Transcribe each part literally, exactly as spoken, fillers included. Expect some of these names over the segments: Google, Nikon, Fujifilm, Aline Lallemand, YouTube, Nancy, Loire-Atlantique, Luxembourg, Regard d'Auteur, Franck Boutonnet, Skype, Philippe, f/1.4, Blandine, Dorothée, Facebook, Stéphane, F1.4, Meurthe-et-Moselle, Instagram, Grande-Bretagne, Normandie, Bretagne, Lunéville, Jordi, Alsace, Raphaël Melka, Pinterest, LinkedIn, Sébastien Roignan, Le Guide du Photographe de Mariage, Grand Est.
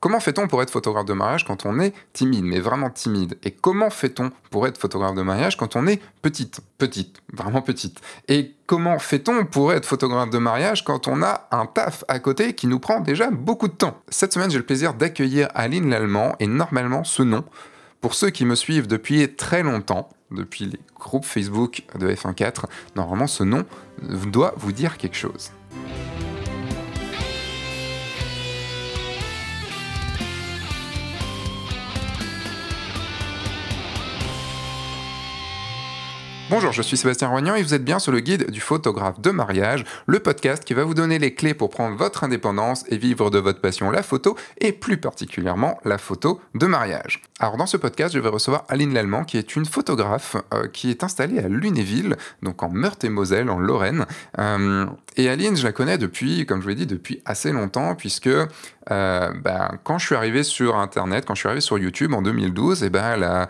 Comment fait-on pour être photographe de mariage quand on est timide, mais vraiment timide? Et comment fait-on pour être photographe de mariage quand on est petite, petite, vraiment petite? Et comment fait-on pour être photographe de mariage quand on a un taf à côté qui nous prend déjà beaucoup de temps? Cette semaine, j'ai le plaisir d'accueillir Aline Lallemand, et normalement, ce nom, pour ceux qui me suivent depuis très longtemps, depuis les groupes Facebook de F un point quatre, normalement, ce nom doit vous dire quelque chose. Bonjour, je suis Sébastien Roignan et vous êtes bien sur le guide du photographe de mariage, le podcast qui va vous donner les clés pour prendre votre indépendance et vivre de votre passion, la photo, et plus particulièrement la photo de mariage. Alors dans ce podcast, je vais recevoir Aline Lallemand, qui est une photographe euh, qui est installée à Lunéville, donc en Meurthe-et-Moselle, en Lorraine. Euh, et Aline, je la connais depuis, comme je vous l'ai dit, depuis assez longtemps, puisque euh, ben, quand je suis arrivé sur Internet, quand je suis arrivé sur YouTube en deux mille douze, et ben, elle a...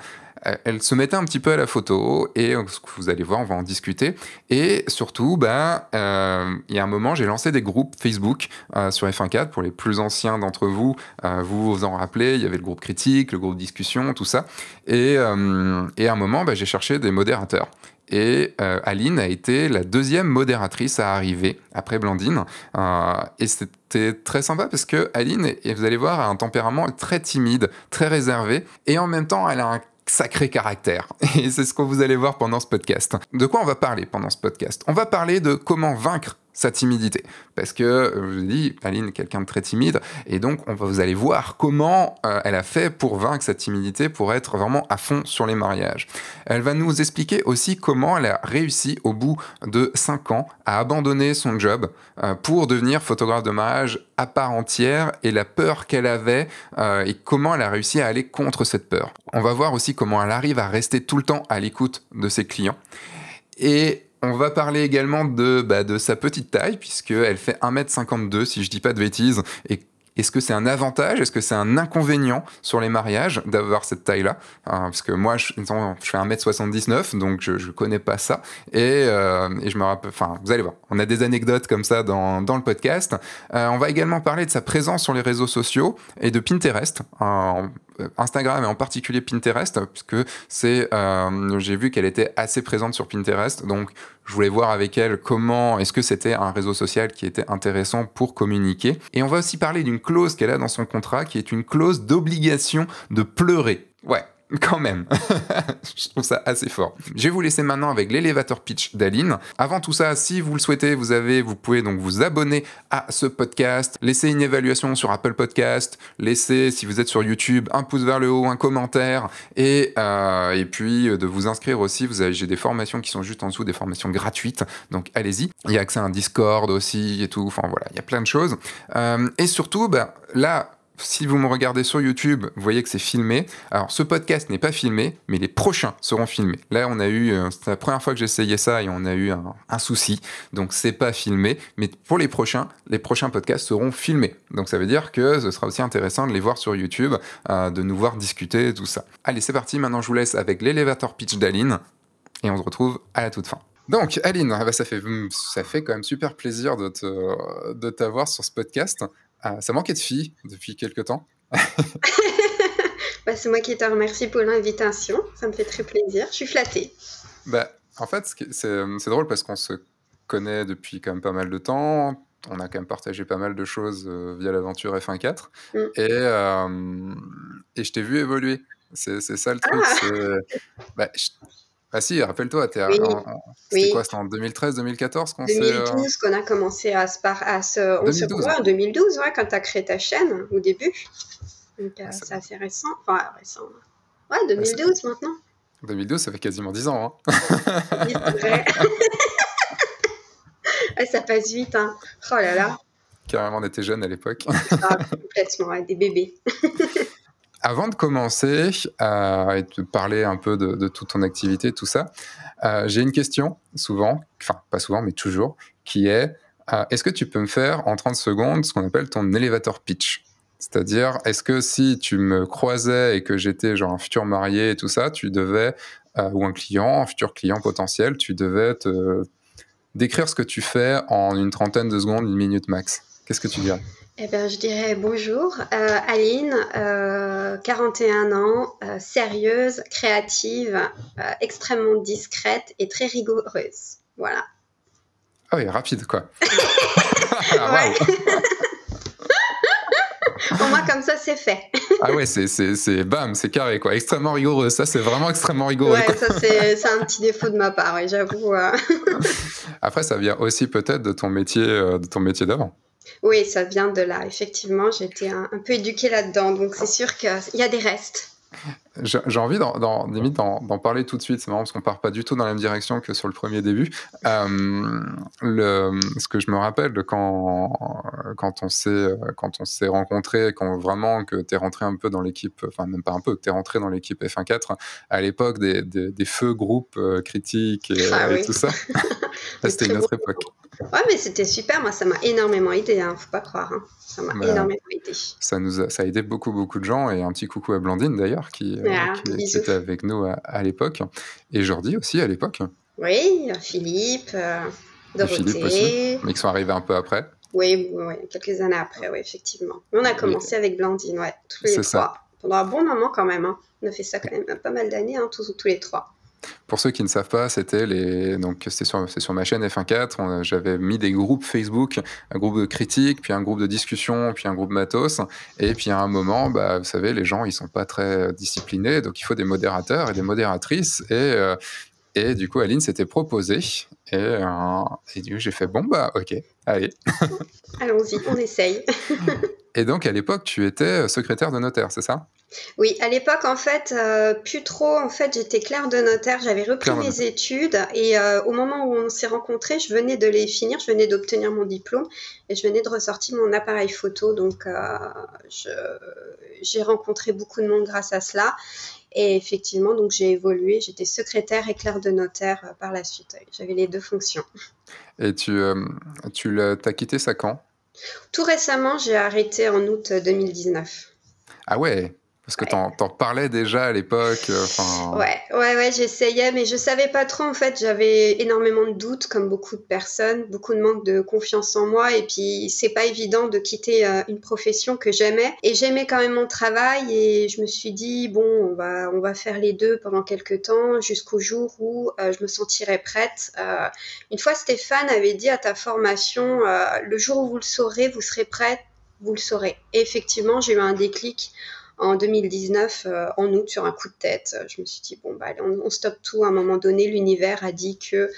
Elle se mettait un petit peu à la photo, et vous allez voir, on va en discuter. Et surtout, ben, euh, il y a un moment, j'ai lancé des groupes Facebook euh, sur F un point quatre. Pour les plus anciens d'entre vous, euh, vous vous en rappelez, il y avait le groupe critique, le groupe discussion, tout ça. Et, euh, et à un moment, ben, j'ai cherché des modérateurs. Et euh, Aline a été la deuxième modératrice à arriver, après Blandine. Euh, et c'était très sympa parce que Aline, et vous allez voir, a un tempérament très timide, très réservé. Et en même temps, elle a un sacré caractère. Et c'est ce que vous allez voir pendant ce podcast. De quoi on va parler pendant ce podcast? On va parler de comment vaincre sa timidité. Parce que, je vous dis, Aline est quelqu'un de très timide, et donc on va, vous allez voir comment euh, elle a fait pour vaincre sa timidité, pour être vraiment à fond sur les mariages. Elle va nous expliquer aussi comment elle a réussi, au bout de cinq ans, à abandonner son job euh, pour devenir photographe de mariage à part entière, et la peur qu'elle avait, euh, et comment elle a réussi à aller contre cette peur. On va voir aussi comment elle arrive à rester tout le temps à l'écoute de ses clients. Et on va parler également de, bah, de sa petite taille, puisqu'elle fait un mètre cinquante-deux, si je dis pas de bêtises. Et est-ce que c'est un avantage? Est-ce que c'est un inconvénient sur les mariages d'avoir cette taille-là? euh, Parce que moi, je, je fais un mètre soixante-dix-neuf, donc je ne connais pas ça. Et, euh, et je me rappelle... Enfin, vous allez voir, on a des anecdotes comme ça dans, dans le podcast. Euh, on va également parler de sa présence sur les réseaux sociaux et de Pinterest. Euh, Instagram et en particulier Pinterest, puisque c'est, euh, j'ai vu qu'elle était assez présente sur Pinterest, donc je voulais voir avec elle comment est-ce que c'était un réseau social qui était intéressant pour communiquer. Et on va aussi parler d'une clause qu'elle a dans son contrat, qui est une clause d'obligation de pleurer. Ouais, quand même. Je trouve ça assez fort. Je vais vous laisser maintenant avec l'élévateur pitch d'Aline. Avant tout ça, si vous le souhaitez, vous avez, vous pouvez donc vous abonner à ce podcast, laisser une évaluation sur Apple Podcast, laisser, si vous êtes sur YouTube, un pouce vers le haut, un commentaire, et, euh, et puis de vous inscrire aussi. Vous avez, j'ai des formations qui sont juste en dessous, des formations gratuites, donc allez-y. Il y a accès à un Discord aussi et tout, enfin voilà, il y a plein de choses. Euh, et surtout, bah, là... Si vous me regardez sur YouTube, vous voyez que c'est filmé. Alors, ce podcast n'est pas filmé, mais les prochains seront filmés. Là, on a eu... C'était la première fois que j'essayais ça et on a eu un, un souci. Donc, c'est pas filmé. Mais pour les prochains, les prochains podcasts seront filmés. Donc, ça veut dire que ce sera aussi intéressant de les voir sur YouTube, euh, de nous voir discuter, tout ça. Allez, c'est parti. Maintenant, je vous laisse avec l'élévateur pitch d'Aline. Et on se retrouve à la toute fin. Donc, Aline, bah, ça fait, ça fait quand même super plaisir de te, de t'avoir sur ce podcast. Ah, ça manquait de filles depuis quelques temps. Bah, c'est moi qui te remercie pour l'invitation. Ça me fait très plaisir. Je suis flattée. Bah, en fait, c'est, c'est drôle parce qu'on se connaît depuis quand même pas mal de temps. On a quand même partagé pas mal de choses via l'aventure F un point quatre. Mm. Et, euh, et je t'ai vu évoluer. C'est, c'est ça le truc. Ah, c'est... Bah, je... Ah si, rappelle-toi, t'es oui. en, en, c'était oui. quoi, c'était en deux mille treize deux mille quatorze qu'on s'est... deux mille douze qu'on a commencé à se... Par, à se on deux mille douze, se voit en deux mille douze, ouais, quand t'as créé ta chaîne, au début. Donc euh, c'est... c'est assez récent, enfin récent. Ouais, deux mille douze bah, maintenant. deux mille douze, ça fait quasiment dix ans, hein. C'est vrai. Ouais, ça passe vite, hein. Oh là là. Carrément, on était jeunes à l'époque. Ah, complètement, ouais, des bébés. Avant de commencer euh, et de parler un peu de, de toute ton activité, tout ça, euh, j'ai une question, souvent, enfin pas souvent, mais toujours, qui est euh, est-ce que tu peux me faire en trente secondes ce qu'on appelle ton elevator pitch? C'est-à-dire, est-ce que si tu me croisais et que j'étais genre un futur marié et tout ça, tu devais, euh, ou un client, un futur client potentiel, tu devais te décrire ce que tu fais en une trentaine de secondes, une minute max? Qu'est-ce que tu dirais? Eh bien, je dirais bonjour, euh, Aline, euh, quarante et un ans, euh, sérieuse, créative, euh, extrêmement discrète et très rigoureuse. Voilà. Ah oui, rapide quoi. Ah, Ouais. wow. Pour moi, comme ça, c'est fait. Ah ouais, c'est, c'est, c'est bam, c'est carré quoi. Extrêmement rigoureux, ça c'est vraiment extrêmement rigoureux. Ouais, quoi. Ça c'est, c'est un petit défaut de ma part, ouais, j'avoue. Euh... Après, ça vient aussi peut-être de ton métier, euh, de ton métier d'avant. Oui, ça vient de là. Effectivement, j'étais un, un peu éduquée là-dedans, donc c'est sûr qu'il y a des restes. J'ai, j'ai envie d'en, d'en, limite d'en, d'en parler tout de suite. C'est marrant parce qu'on part pas du tout dans la même direction que sur le premier début. Euh, le, ce que je me rappelle de quand, quand on s'est, quand on s'est rencontrés, quand vraiment que t'es rentré un peu dans l'équipe, enfin même pas un peu, que t'es rentré dans l'équipe F un point quatre à l'époque des, des, des feux groupes critiques et, ah, et oui. tout ça. Là, c'était une autre beau. époque. Ouais, mais c'était super. Moi, ça m'a énormément aidé. Hein. Faut pas croire. Hein. Ça m'a bah, énormément aidé. Ça nous a, ça a aidé beaucoup, beaucoup de gens. Et un petit coucou à Blandine d'ailleurs, qui, ah, euh, qui, qui était avec nous à, à l'époque. Et Jordi aussi à l'époque. Oui, Philippe, euh, Dorothée. Philippe aussi. Mais qui sont arrivés un peu après. Oui, oui, quelques années après, oui, effectivement. Mais on a commencé et... avec Blandine, ouais, tous les C'est trois. Ça. Pendant un bon moment quand même. Hein. On a fait ça quand même pas mal d'années, hein, tous, tous les trois. Pour ceux qui ne savent pas, c'était les donc c'est sur c'est sur ma chaîne F un point quatre, on, j'avais mis des groupes Facebook, un groupe de critique, puis un groupe de discussion, puis un groupe matos, et puis à un moment, bah vous savez, les gens ils sont pas très disciplinés, donc il faut des modérateurs et des modératrices, et euh, et du coup Aline s'était proposée, et euh, et du coup j'ai fait bon bah ok, allez, allons-y, on essaye. Et donc à l'époque tu étais secrétaire de notaire, c'est ça? Oui, à l'époque, en fait, euh, plus trop, en fait, j'étais clerc de notaire, j'avais repris Claire mes études et euh, au moment où on s'est rencontrés, je venais de les finir, je venais d'obtenir mon diplôme et je venais de ressortir mon appareil photo, donc euh, je, j'ai rencontré beaucoup de monde grâce à cela et effectivement, donc j'ai évolué, j'étais secrétaire et clerc de notaire euh, par la suite, j'avais les deux fonctions. Et tu, euh, tu t'as quitté ça quand ? Tout récemment, j'ai arrêté en août deux mille dix-neuf. Ah ouais ? Parce que ouais. t'en, t'en parlais déjà à l'époque. Euh, ouais, ouais, ouais, j'essayais, mais je savais pas trop. En fait, j'avais énormément de doutes, comme beaucoup de personnes, beaucoup de manque de confiance en moi. Et puis, c'est pas évident de quitter euh, une profession que j'aimais. Et j'aimais quand même mon travail. Et je me suis dit, bon, on va, on va faire les deux pendant quelques temps, jusqu'au jour où euh, je me sentirai prête. Euh, une fois, Stéphane avait dit à ta formation, euh, le jour où vous le saurez, vous serez prête, vous le saurez. Et effectivement, j'ai eu un déclic. En deux mille dix-neuf, euh, en août, sur un coup de tête, je me suis dit, bon, bah, on, on stoppe tout. À un moment donné, l'univers a dit qu'il euh,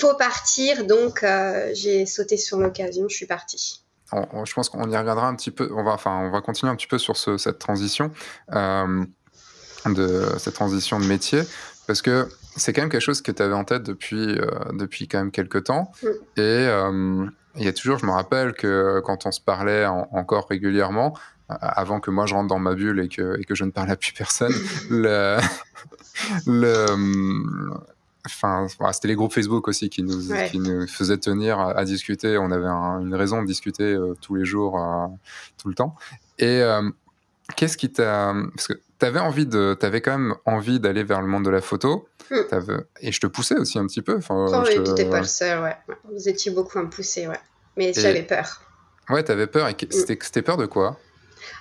faut partir. Donc, euh, j'ai sauté sur l'occasion, je suis partie. On, on, je pense qu'on y regardera un petit peu. On va, enfin, on va continuer un petit peu sur ce, cette, transition, euh, de, cette transition de métier. Parce que c'est quand même quelque chose que tu avais en tête depuis, euh, depuis quand même quelques temps. Mmh. Et euh, il y a toujours, je me rappelle que quand on se parlait en, encore régulièrement, avant que moi je rentre dans ma bulle et que, et que je ne parle à plus personne, le, le, enfin, c'était les groupes Facebook aussi qui nous, ouais. qui nous faisaient tenir à, à discuter. On avait un, une raison de discuter euh, tous les jours, euh, tout le temps. Et euh, qu'est-ce qui t'a... Parce que t'avais envie de, t'avais quand même envie d'aller vers le monde de la photo. Mmh. T'avais, et je te poussais aussi un petit peu. Enfin, oh, je, oui, t'étais pas le seul, ouais. Vous étiez beaucoup à me pousser, ouais. Mais et, j'avais peur. Ouais, t'avais peur. Et c'était, c'était peur de quoi ?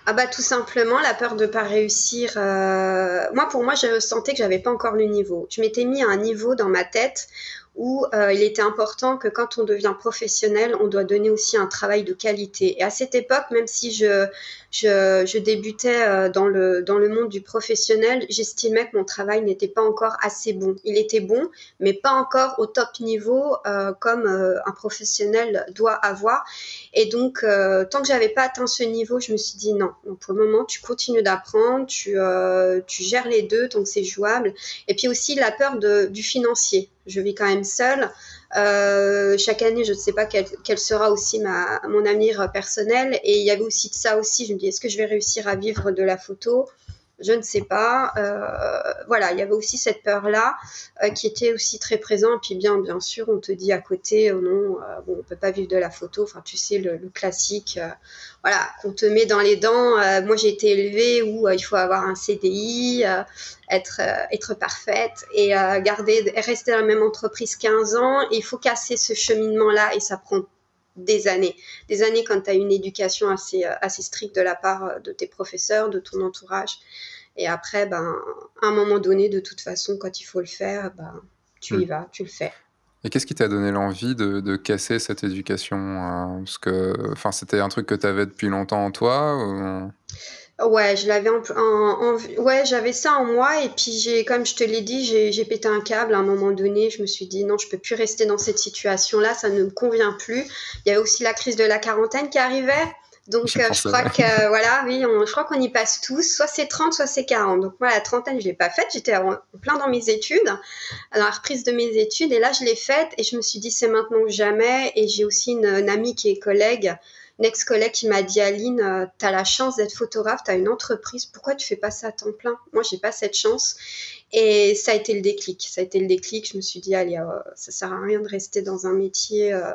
Ah bah tout simplement la peur de pas réussir. Euh... Moi pour moi je sentais que j'avais pas encore le niveau. Je m'étais mis à un niveau dans ma tête où euh, il était important que quand on devient professionnel, on doit donner aussi un travail de qualité. Et à cette époque, même si je, je, je débutais euh, dans le, dans le monde du professionnel, j'estimais que mon travail n'était pas encore assez bon. Il était bon, mais pas encore au top niveau euh, comme euh, un professionnel doit avoir. Et donc, euh, tant que je n'avais pas atteint ce niveau, je me suis dit non. Donc, pour le moment, tu continues d'apprendre, tu, euh, tu gères les deux, donc c'est jouable. Et puis aussi, la peur de, du financier. Je vis quand même seule. Euh, chaque année, je ne sais pas quel, quel sera aussi ma, mon avenir personnel. Et il y avait aussi de ça aussi. Je me dis, est-ce que je vais réussir à vivre de la photo ? Je ne sais pas. Euh, voilà, il y avait aussi cette peur-là euh, qui était aussi très présente. Et puis bien, bien sûr, on te dit à côté, oh non, euh, bon, on ne peut pas vivre de la photo. Enfin, tu sais, le, le classique, euh, voilà, qu'on te met dans les dents. Euh, moi, j'ai été élevée où euh, il faut avoir un C D I, euh, être, euh, être parfaite et euh, garder, rester dans la même entreprise quinze ans. Et il faut casser ce cheminement-là et ça prend des années. Des années quand tu as une éducation assez, assez stricte de la part de tes professeurs, de ton entourage. Et après, ben, à un moment donné, de toute façon, quand il faut le faire, ben, tu mmh. y vas, tu le fais. Et qu'est-ce qui t'a donné l'envie de, de casser cette éducation hein, parce que, enfin, c'était un truc que tu avais depuis longtemps en toi ou... Ouais, je l'avais en, en, en, ouais, j'avais ça en moi et puis j'ai, comme je te l'ai dit, j'ai, j'ai pété un câble à un moment donné. Je me suis dit non, je peux plus rester dans cette situation-là, ça ne me convient plus. Il y avait aussi la crise de la quarantaine qui arrivait, donc je, euh, je crois que euh, voilà, oui, on, je crois qu'on y passe tous. Soit c'est trente, soit c'est quarante. Donc moi, la trentaine, je l'ai pas faite. J'étais en plein dans mes études, dans la reprise de mes études, et là, je l'ai faite et je me suis dit c'est maintenant ou jamais. Et j'ai aussi une, une amie qui est collègue. Une ex-collègue qui m'a dit « Aline, euh, tu as la chance d'être photographe, tu as une entreprise, pourquoi tu fais pas ça à temps plein ? Moi, j'ai pas cette chance. » Et ça a été le déclic. Ça a été le déclic. Je me suis dit « Allez, euh, ça sert à rien de rester dans un métier euh,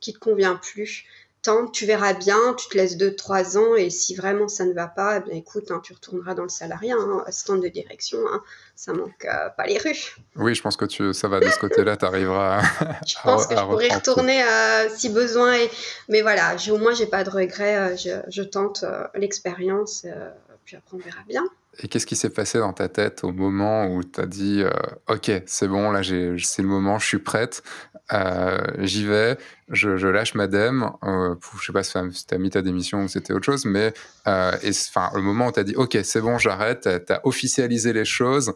qui te convient plus. Tente, tu verras bien, tu te laisses deux trois ans et si vraiment ça ne va pas, eh bien, écoute, hein, tu retourneras dans le salariat, hein, assistante de direction, hein, ça manque euh, pas les rues. » Oui, je pense que tu, ça va de ce côté-là, tu arriveras à... Je pense à, que je pourrais reprendre. Retourner euh, si besoin. Et... Mais voilà, j'ai, au moins, j'ai pas de regrets. Euh, je, je tente euh, l'expérience, euh, puis après, on verra bien. Et qu'est-ce qui s'est passé dans ta tête au moment où tu as dit euh, « Ok, c'est bon, là, j'ai, c'est le moment, je suis prête, euh, j'y vais, je, je lâche madame euh, ». Je ne sais pas si tu as mis ta démission ou c'était autre chose, mais euh, et, le moment où tu as dit « Ok, c'est bon, j'arrête », tu as officialisé les choses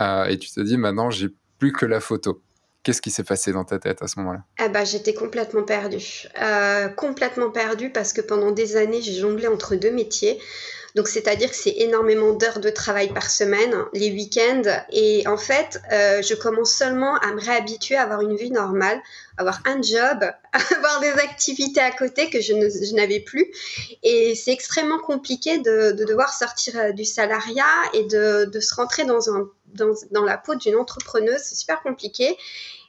euh, et tu te dis « Maintenant, j'ai plus que la photo ». Qu'est-ce qui s'est passé dans ta tête à ce moment-là ? Ah bah, j'étais complètement perdue. Euh, complètement perdue parce que pendant des années, j'ai jonglé entre deux métiers. Donc, c'est-à-dire que c'est énormément d'heures de travail par semaine, les week-ends. Et en fait, euh, je commence seulement à me réhabituer à avoir une vie normale, avoir un job, avoir des activités à côté que je, ne, je n'avais plus. Et c'est extrêmement compliqué de, de devoir sortir du salariat et de, de se rentrer dans, un, dans, dans la peau d'une entrepreneuse. C'est super compliqué.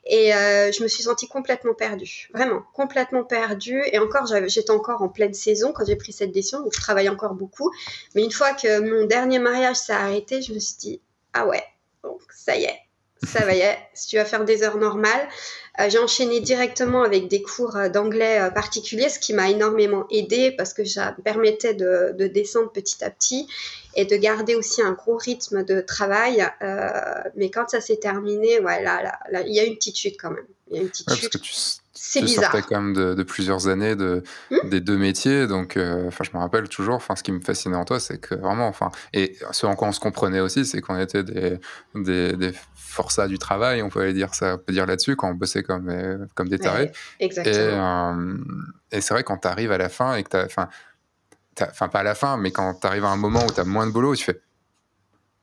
Et euh, je me suis sentie complètement perdue, vraiment complètement perdue. Et encore, j'étais encore en pleine saison quand j'ai pris cette décision, donc je travaillais encore beaucoup. Mais une fois que mon dernier mariage s'est arrêté, je me suis dit « Ah ouais, donc ça y est, ça va y est, si tu vas faire des heures normales. » Euh, j'ai enchaîné directement avec des cours d'anglais euh, particuliers, ce qui m'a énormément aidée parce que ça me permettait de, de descendre petit à petit et de garder aussi un gros rythme de travail. Euh, mais quand ça s'est terminé, voilà, ouais, il y a une petite chute quand même. Il y a une petite ouais, chute. Parce que tu, c'est tu bizarre. Tu sortais quand même de, de plusieurs années de, mmh. des deux métiers. Donc, euh, je me rappelle toujours, ce qui me fascinait en toi, c'est que vraiment, et ce en quoi on se comprenait aussi, c'est qu'on était des, des, des forçats du travail, on peut dire ça, on peut dire là-dessus, quand on bossait Comme, comme des tarés. Ouais, et, euh, et c'est vrai, quand tu arrives à la fin, et que t'as, fin, t'as, fin, pas à la fin, mais quand tu arrives à un moment où tu as moins de boulot, tu fais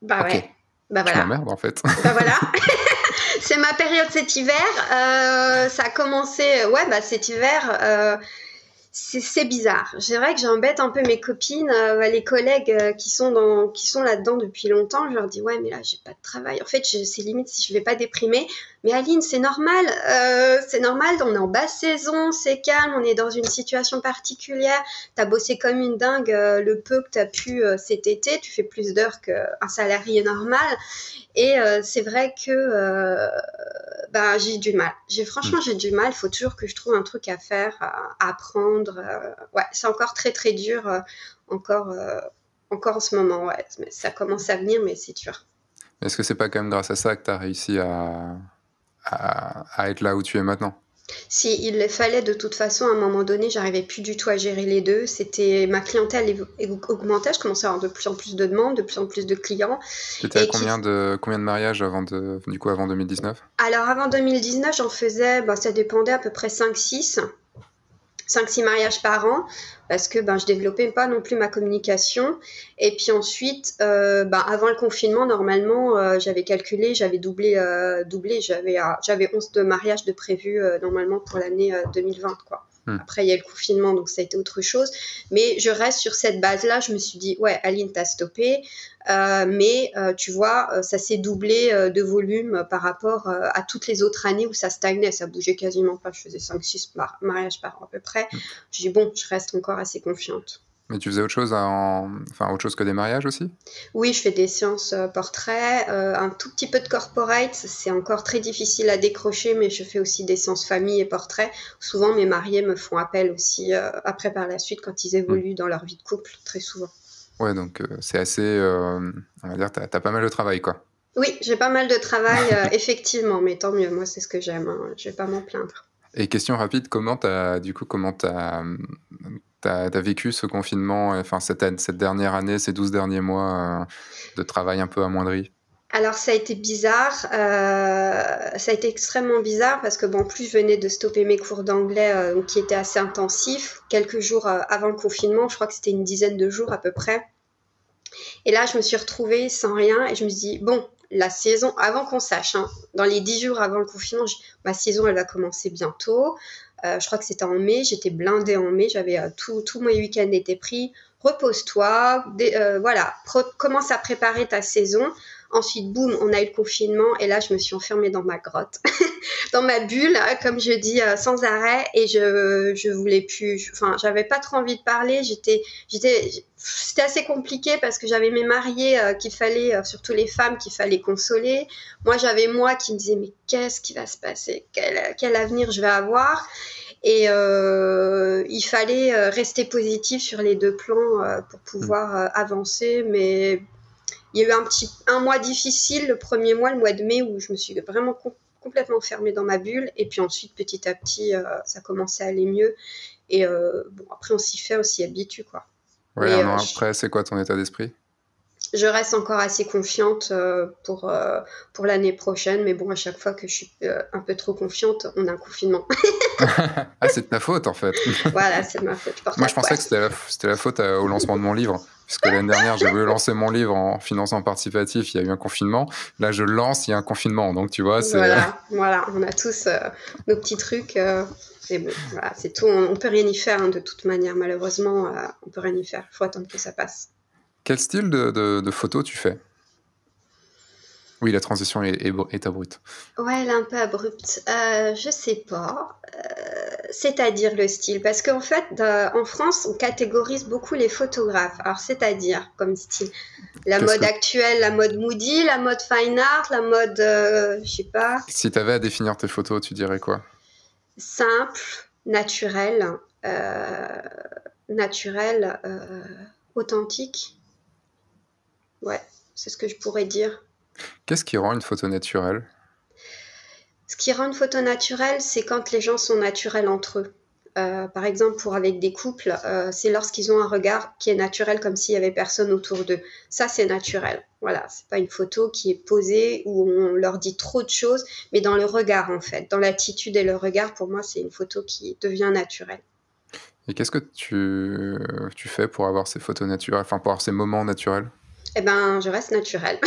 bah okay, ouais, bah voilà. Je m'emmerde en fait. Bah voilà, c'est ma période cet hiver. Euh, ça a commencé, ouais, bah cet hiver. Euh, C'est, c'est bizarre. C'est vrai que j'embête un peu mes copines, euh, les collègues euh, qui sont dans, qui sont là-dedans depuis longtemps. Je leur dis ouais, mais là j'ai pas de travail. En fait, je, c'est limite si je vais pas déprimer. Mais Aline, c'est normal. Euh, c'est normal. On est en basse saison, c'est calme. On est dans une situation particulière. T'as bossé comme une dingue euh, le peu que t'as pu euh, cet été. Tu fais plus d'heures qu'un salarié normal. Et euh, c'est vrai que euh, bah, j'ai du mal. J'ai, franchement, j'ai du mal. Il faut toujours que je trouve un truc à faire, à apprendre. Euh, ouais, c'est encore très très dur euh, encore, euh, encore en ce moment, ouais. Mais ça commence à venir, mais c'est dur. Est-ce que c'est pas quand même grâce à ça que tu as réussi à, à, à être là où tu es maintenant ? Si, il le fallait de toute façon. À un moment donné, j'arrivais plus du tout à gérer les deux. C'était ma clientèle augmentait, je commençais à avoir de plus en plus de demandes, de plus en plus de clients. Tu étais à combien, qui... de, combien de mariages avant, de, du coup, avant deux mille dix-neuf ? Alors avant deux mille dix-neuf, j'en faisais, ben, ça dépendait à peu près cinq six. cinq six mariages par an, parce que ben, je ne développais pas non plus ma communication. Et puis ensuite, euh, ben, avant le confinement, normalement, euh, j'avais calculé, j'avais doublé, euh, doublé j'avais, euh, j'avais onze de mariages de prévus euh, normalement pour l'année euh, deux mille vingt. Quoi. Mmh. Après, il y a eu le confinement, donc ça a été autre chose. Mais je reste sur cette base-là. Je me suis dit, ouais, Aline, t'as stoppé. Euh, mais euh, tu vois, euh, ça s'est doublé euh, de volume euh, par rapport euh, à toutes les autres années où ça stagnait, ça bougeait quasiment pas, je faisais cinq six mariages par an à peu près. Mmh. Je dis bon, je reste encore assez confiante. Mais tu faisais autre chose, en... enfin, autre chose que des mariages aussi? Oui, je fais des séances euh, portraits, euh, un tout petit peu de corporate. C'est encore très difficile à décrocher, mais je fais aussi des séances famille et portraits. Souvent, mes mariés me font appel aussi euh, après par la suite quand ils évoluent mmh. dans leur vie de couple, très souvent. Ouais, donc euh, c'est assez... Euh, on va dire, t'as, t'as pas mal de travail, quoi. Oui, j'ai pas mal de travail, euh, effectivement, mais tant mieux. Moi, c'est ce que j'aime, hein. Je vais pas m'en plaindre. Et question rapide, comment t'as... Du coup, comment t'as... T'as, t'as vécu ce confinement, enfin cette, cette dernière année, ces douze derniers mois euh, de travail un peu amoindri? Alors ça a été bizarre, euh, ça a été extrêmement bizarre parce que bon, en plus je venais de stopper mes cours d'anglais euh, qui étaient assez intensifs, quelques jours euh, avant le confinement, je crois que c'était une dizaine de jours à peu près. Et là je me suis retrouvée sans rien et je me suis dit bon, la saison, avant qu'on sache, hein, dans les dix jours avant le confinement, je, ma saison elle va commencer bientôt. Euh, je crois que c'était en mai, j'étais blindée en mai, j'avais euh, tout, tout mes week-ends étaient pris. Repose-toi, dé, euh, voilà, pro, commence à préparer ta saison. Ensuite, boum, on a eu le confinement et là, je me suis enfermée dans ma grotte, dans ma bulle, comme je dis, euh, sans arrêt. Et je, je voulais plus, enfin, j'avais pas trop envie de parler. J'étais, j'étais, c'était assez compliqué parce que j'avais mes mariés euh, qu'il fallait, euh, surtout les femmes, qu'il fallait consoler. Moi, j'avais moi qui me disais, mais qu'est-ce qui va se passer? Quel, quel avenir je vais avoir? Et euh, il fallait euh, rester positif sur les deux plans euh, pour pouvoir euh, avancer, mais... Il y a eu un petit un mois difficile, le premier mois, le mois de mai, où je me suis vraiment com- complètement fermée dans ma bulle. Et puis ensuite, petit à petit, euh, ça commençait à aller mieux. Et euh, bon, après, on s'y fait, on s'y habitue, quoi. Ouais, un an euh, après, je... c'est quoi ton état d'esprit? Je reste encore assez confiante euh, pour, euh, pour l'année prochaine. Mais bon, à chaque fois que je suis euh, un peu trop confiante, on a un confinement. Ah, c'est de ta faute, en fait. Voilà, c'est de ma faute. Je Moi, je pensais que c'était la, c'était la faute euh, au lancement de mon livre. Puisque l'année dernière, j'ai voulu lancer mon livre en financement participatif, il y a eu un confinement. Là, je lance, il y a un confinement. Donc, tu vois, c'est... Voilà, voilà. On a tous euh, nos petits trucs. Euh, mais bon, voilà, c'est tout. On ne peut rien y faire, hein, de toute manière. Malheureusement, euh, on ne peut rien y faire. Il faut attendre que ça passe. Quel style de, de, de photo tu fais? Oui, la transition est, est, est abrupte. Ouais, elle est un peu abrupte. Euh, je sais pas. Euh, c'est-à-dire le style. Parce qu'en fait, euh, en France, on catégorise beaucoup les photographes. Alors, c'est-à-dire comme style. La Qu'est-ce mode que... actuelle, la mode moody, la mode fine art, la mode... Euh, je sais pas. Si tu avais à définir tes photos, tu dirais quoi? Simple, naturel, euh, naturel, euh, authentique. Ouais, c'est ce que je pourrais dire. Qu'est-ce qui rend une photo naturelle? Ce qui rend une photo naturelle, c'est quand les gens sont naturels entre eux. Euh, par exemple, pour avec des couples, euh, c'est lorsqu'ils ont un regard qui est naturel, comme s'il n'y avait personne autour d'eux. Ça, c'est naturel. Voilà, c'est pas une photo qui est posée où on leur dit trop de choses, mais dans le regard, en fait. Dans l'attitude et le regard, pour moi, c'est une photo qui devient naturelle. Et qu'est-ce que tu, tu fais pour avoir ces photos naturelles, enfin, pour avoir ces moments naturels? Eh ben, je reste naturelle.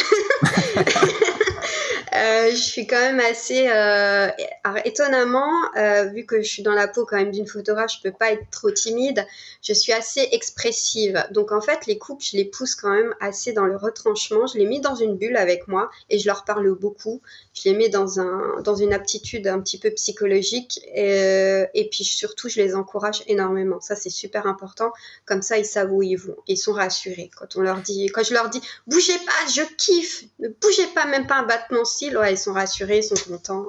euh, je suis quand même assez... Euh... Alors, étonnamment, euh, vu que je suis dans la peau quand même d'une photographe, je peux pas être trop timide. Je suis assez expressive. Donc, en fait, les couples, je les pousse quand même assez dans le retranchement. Je les mets dans une bulle avec moi et je leur parle beaucoup. Je les mets dans, un, dans une aptitude un petit peu psychologique. Et, et puis, surtout, je les encourage énormément. Ça, c'est super important. Comme ça, ils savent où ils vont. Ils sont rassurés. Quand, on leur dit, quand je leur dis « Bougez pas, je kiffe, ne bougez pas, même pas un battement de cils », ouais, ils sont rassurés, ils sont contents.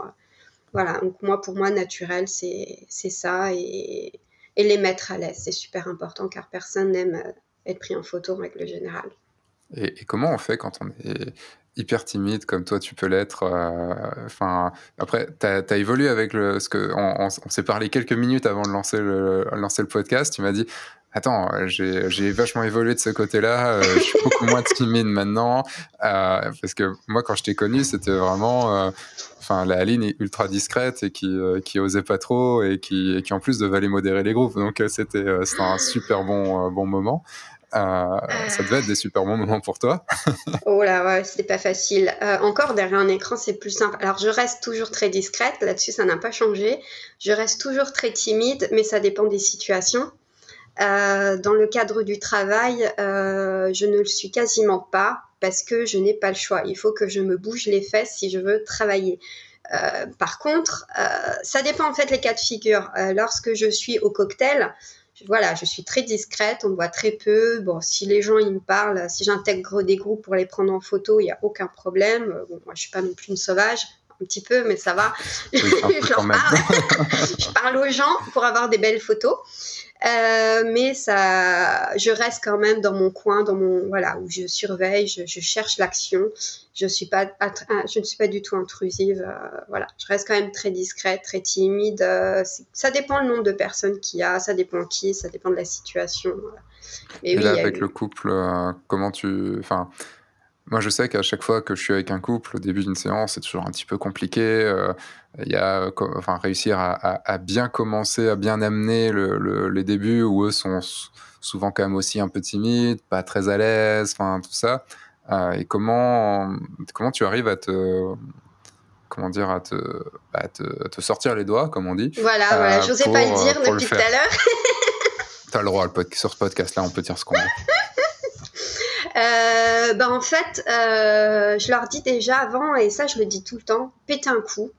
Voilà, donc moi, pour moi, naturel, c'est, c'est ça, et, et les mettre à l'aise, c'est super important, car personne n'aime être pris en photo en règle générale. Et, et comment on fait quand on est hyper timide, comme toi tu peux l'être? Enfin, euh, après, t'as, t'as évolué avec le... Parce que on, on, on s'est parlé quelques minutes avant de lancer le, lancer le podcast, tu m'as dit... Attends, j'ai, j'ai vachement évolué de ce côté-là. Euh, je suis beaucoup moins timide maintenant. Euh, parce que moi, quand je t'ai connu, c'était vraiment... Enfin, euh, la Aline est ultra discrète et qui, euh, qui osait pas trop et qui, et qui, en plus, devait aller modérer les groupes. Donc, euh, c'était, euh, c'était un super bon, euh, bon moment. Euh, euh... Ça devait être des super bons moments pour toi. Oh là, ouais, c'était pas facile. Euh, encore, derrière un écran, c'est plus simple. Alors, je reste toujours très discrète. Là-dessus, ça n'a pas changé. Je reste toujours très timide, mais ça dépend des situations. Euh, dans le cadre du travail, euh, je ne le suis quasiment pas parce que je n'ai pas le choix. Il faut que je me bouge les fesses si je veux travailler. Euh, par contre, euh, ça dépend en fait les cas de figure. Euh, lorsque je suis au cocktail, je, voilà, je suis très discrète, on me voit très peu. Bon, si les gens, ils me parlent, si j'intègre des groupes pour les prendre en photo, il n'y a aucun problème. Bon, moi, je ne suis pas non plus une sauvage. Un petit peu, mais ça va. Oui, je, parle. je parle aux gens pour avoir des belles photos, euh, mais ça, je reste quand même dans mon coin, dans mon voilà où je surveille, je, je cherche l'action. Je suis pas, je ne suis pas du tout intrusive. Euh, voilà, je reste quand même très discrète, très timide. Euh, ça dépend le nombre de personnes qu'il y a, ça dépend qui, ça dépend de la situation. Voilà. Et, Et oui, là, avec eu... le couple, euh, comment tu, enfin. Moi, je sais qu'à chaque fois que je suis avec un couple, au début d'une séance, c'est toujours un petit peu compliqué. Il y a, enfin, réussir à, à, à bien commencer, à bien amener le, le, les débuts où eux sont souvent quand même aussi un peu timides, pas très à l'aise, enfin, tout ça. Euh, et comment, comment tu arrives à te... Comment dire, à te, à te, à te sortir les doigts, comme on dit. Voilà, euh, voilà. Je n'osais pas le dire depuis tout à l'heure. Tu as le droit, sur ce podcast-là, on peut dire ce qu'on veut. Euh, ben en fait, euh, je leur dis déjà avant, et ça je le dis tout le temps, pète un coup.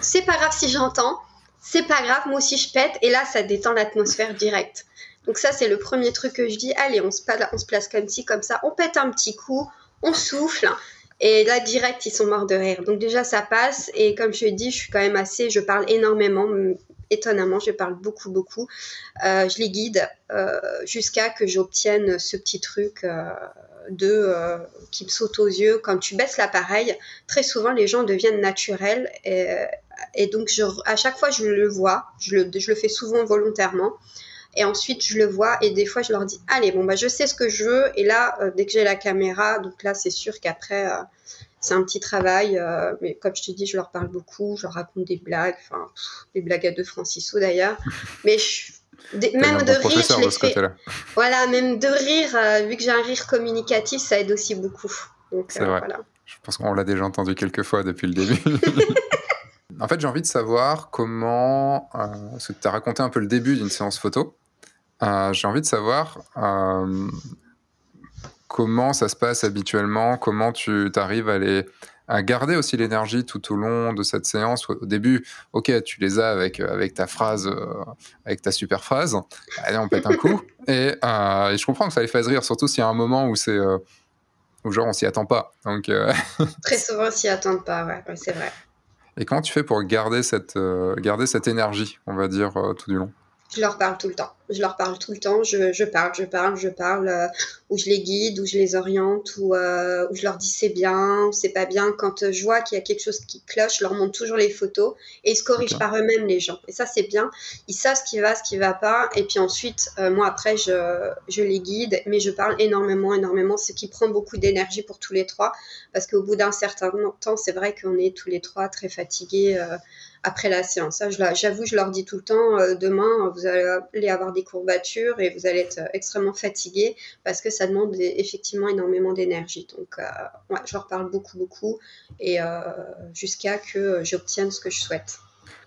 C'est pas grave si j'entends, c'est pas grave, moi aussi je pète, et là ça détend l'atmosphère directe. Donc ça c'est le premier truc que je dis, allez on se, on se place comme ci, comme ça, on pète un petit coup, on souffle, et là direct ils sont morts de rire. Donc déjà ça passe, et comme je dis, je suis quand même assez, je parle énormément. Étonnamment, je parle beaucoup, beaucoup. Euh, je les guide euh, jusqu'à que j'obtienne ce petit truc euh, de, euh, qui me saute aux yeux. Quand tu baisses l'appareil, très souvent, les gens deviennent naturels. Et, et donc, je, à chaque fois, je le vois. Je le, je le fais souvent volontairement. Et ensuite, je le vois. Et des fois, je leur dis, allez, bon, bah, je sais ce que je veux. Et là, euh, dès que j'ai la caméra, donc là, c'est sûr qu'après... Euh, c'est un petit travail, euh, mais comme je te dis, je leur parle beaucoup, je leur raconte des blagues, enfin, des blagues à deux Francisco d'ailleurs, mais je, des, même de rire, je les fais. Voilà, même de rire, euh, vu que j'ai un rire communicatif, ça aide aussi beaucoup. Donc, c'est euh, vrai. Voilà. Je pense qu'on l'a déjà entendu quelques fois depuis le début. En fait, j'ai envie de savoir comment, euh, parce que tu as raconté un peu le début d'une séance photo, euh, j'ai envie de savoir... Euh, Comment ça se passe habituellement? Comment tu arrives à, les, à garder aussi l'énergie tout au long de cette séance? Au début, ok, tu les as avec, avec ta phrase, euh, avec ta super phrase. Allez, on pète un coup. Et, euh, et je comprends que ça les fasse rire, surtout s'il y a un moment où c'est, euh, où genre on s'y attend pas. Donc, euh... Très souvent, on s'y attend pas, ouais, ouais, c'est vrai. Et comment tu fais pour garder cette, euh, garder cette énergie, on va dire, euh, tout du long? Je leur parle tout le temps. Je leur parle tout le temps. Je, je parle, je parle, je parle. Euh, ou je les guide, ou je les oriente, ou euh, je leur dis c'est bien, c'est pas bien. Quand je vois qu'il y a quelque chose qui cloche, je leur montre toujours les photos et ils se corrigent okay. par eux-mêmes, les gens. Et ça, c'est bien. Ils savent ce qui va, ce qui va pas. Et puis ensuite, euh, moi, après, je, je les guide, mais je parle énormément, énormément, ce qui prend beaucoup d'énergie pour tous les trois. Parce qu'au bout d'un certain temps, c'est vrai qu'on est tous les trois très fatigués. Euh, Après la séance, j'avoue, je leur dis tout le temps, euh, demain, vous allez avoir des courbatures et vous allez être extrêmement fatigués parce que ça demande effectivement énormément d'énergie. Donc, euh, ouais, je leur parle beaucoup, beaucoup et euh, jusqu'à que j'obtienne ce que je souhaite.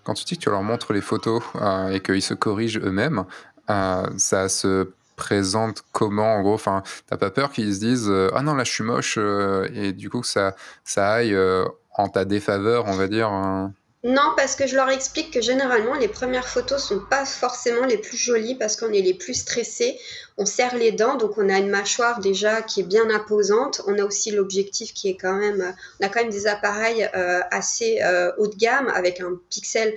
Quand tu dis que tu leur montres les photos euh, et qu'ils se corrigent eux-mêmes, euh, ça se présente comment en gros? Enfin, t'as pas peur qu'ils se disent euh, « Ah non, là, je suis moche euh, » et du coup, ça, ça aille euh, en ta défaveur, on va dire hein. Non, parce que je leur explique que généralement, les premières photos sont pas forcément les plus jolies parce qu'on est les plus stressés. On serre les dents, donc on a une mâchoire déjà qui est bien imposante. On a aussi l'objectif qui est quand même... On a quand même des appareils euh, assez euh, haut de gamme avec un pixel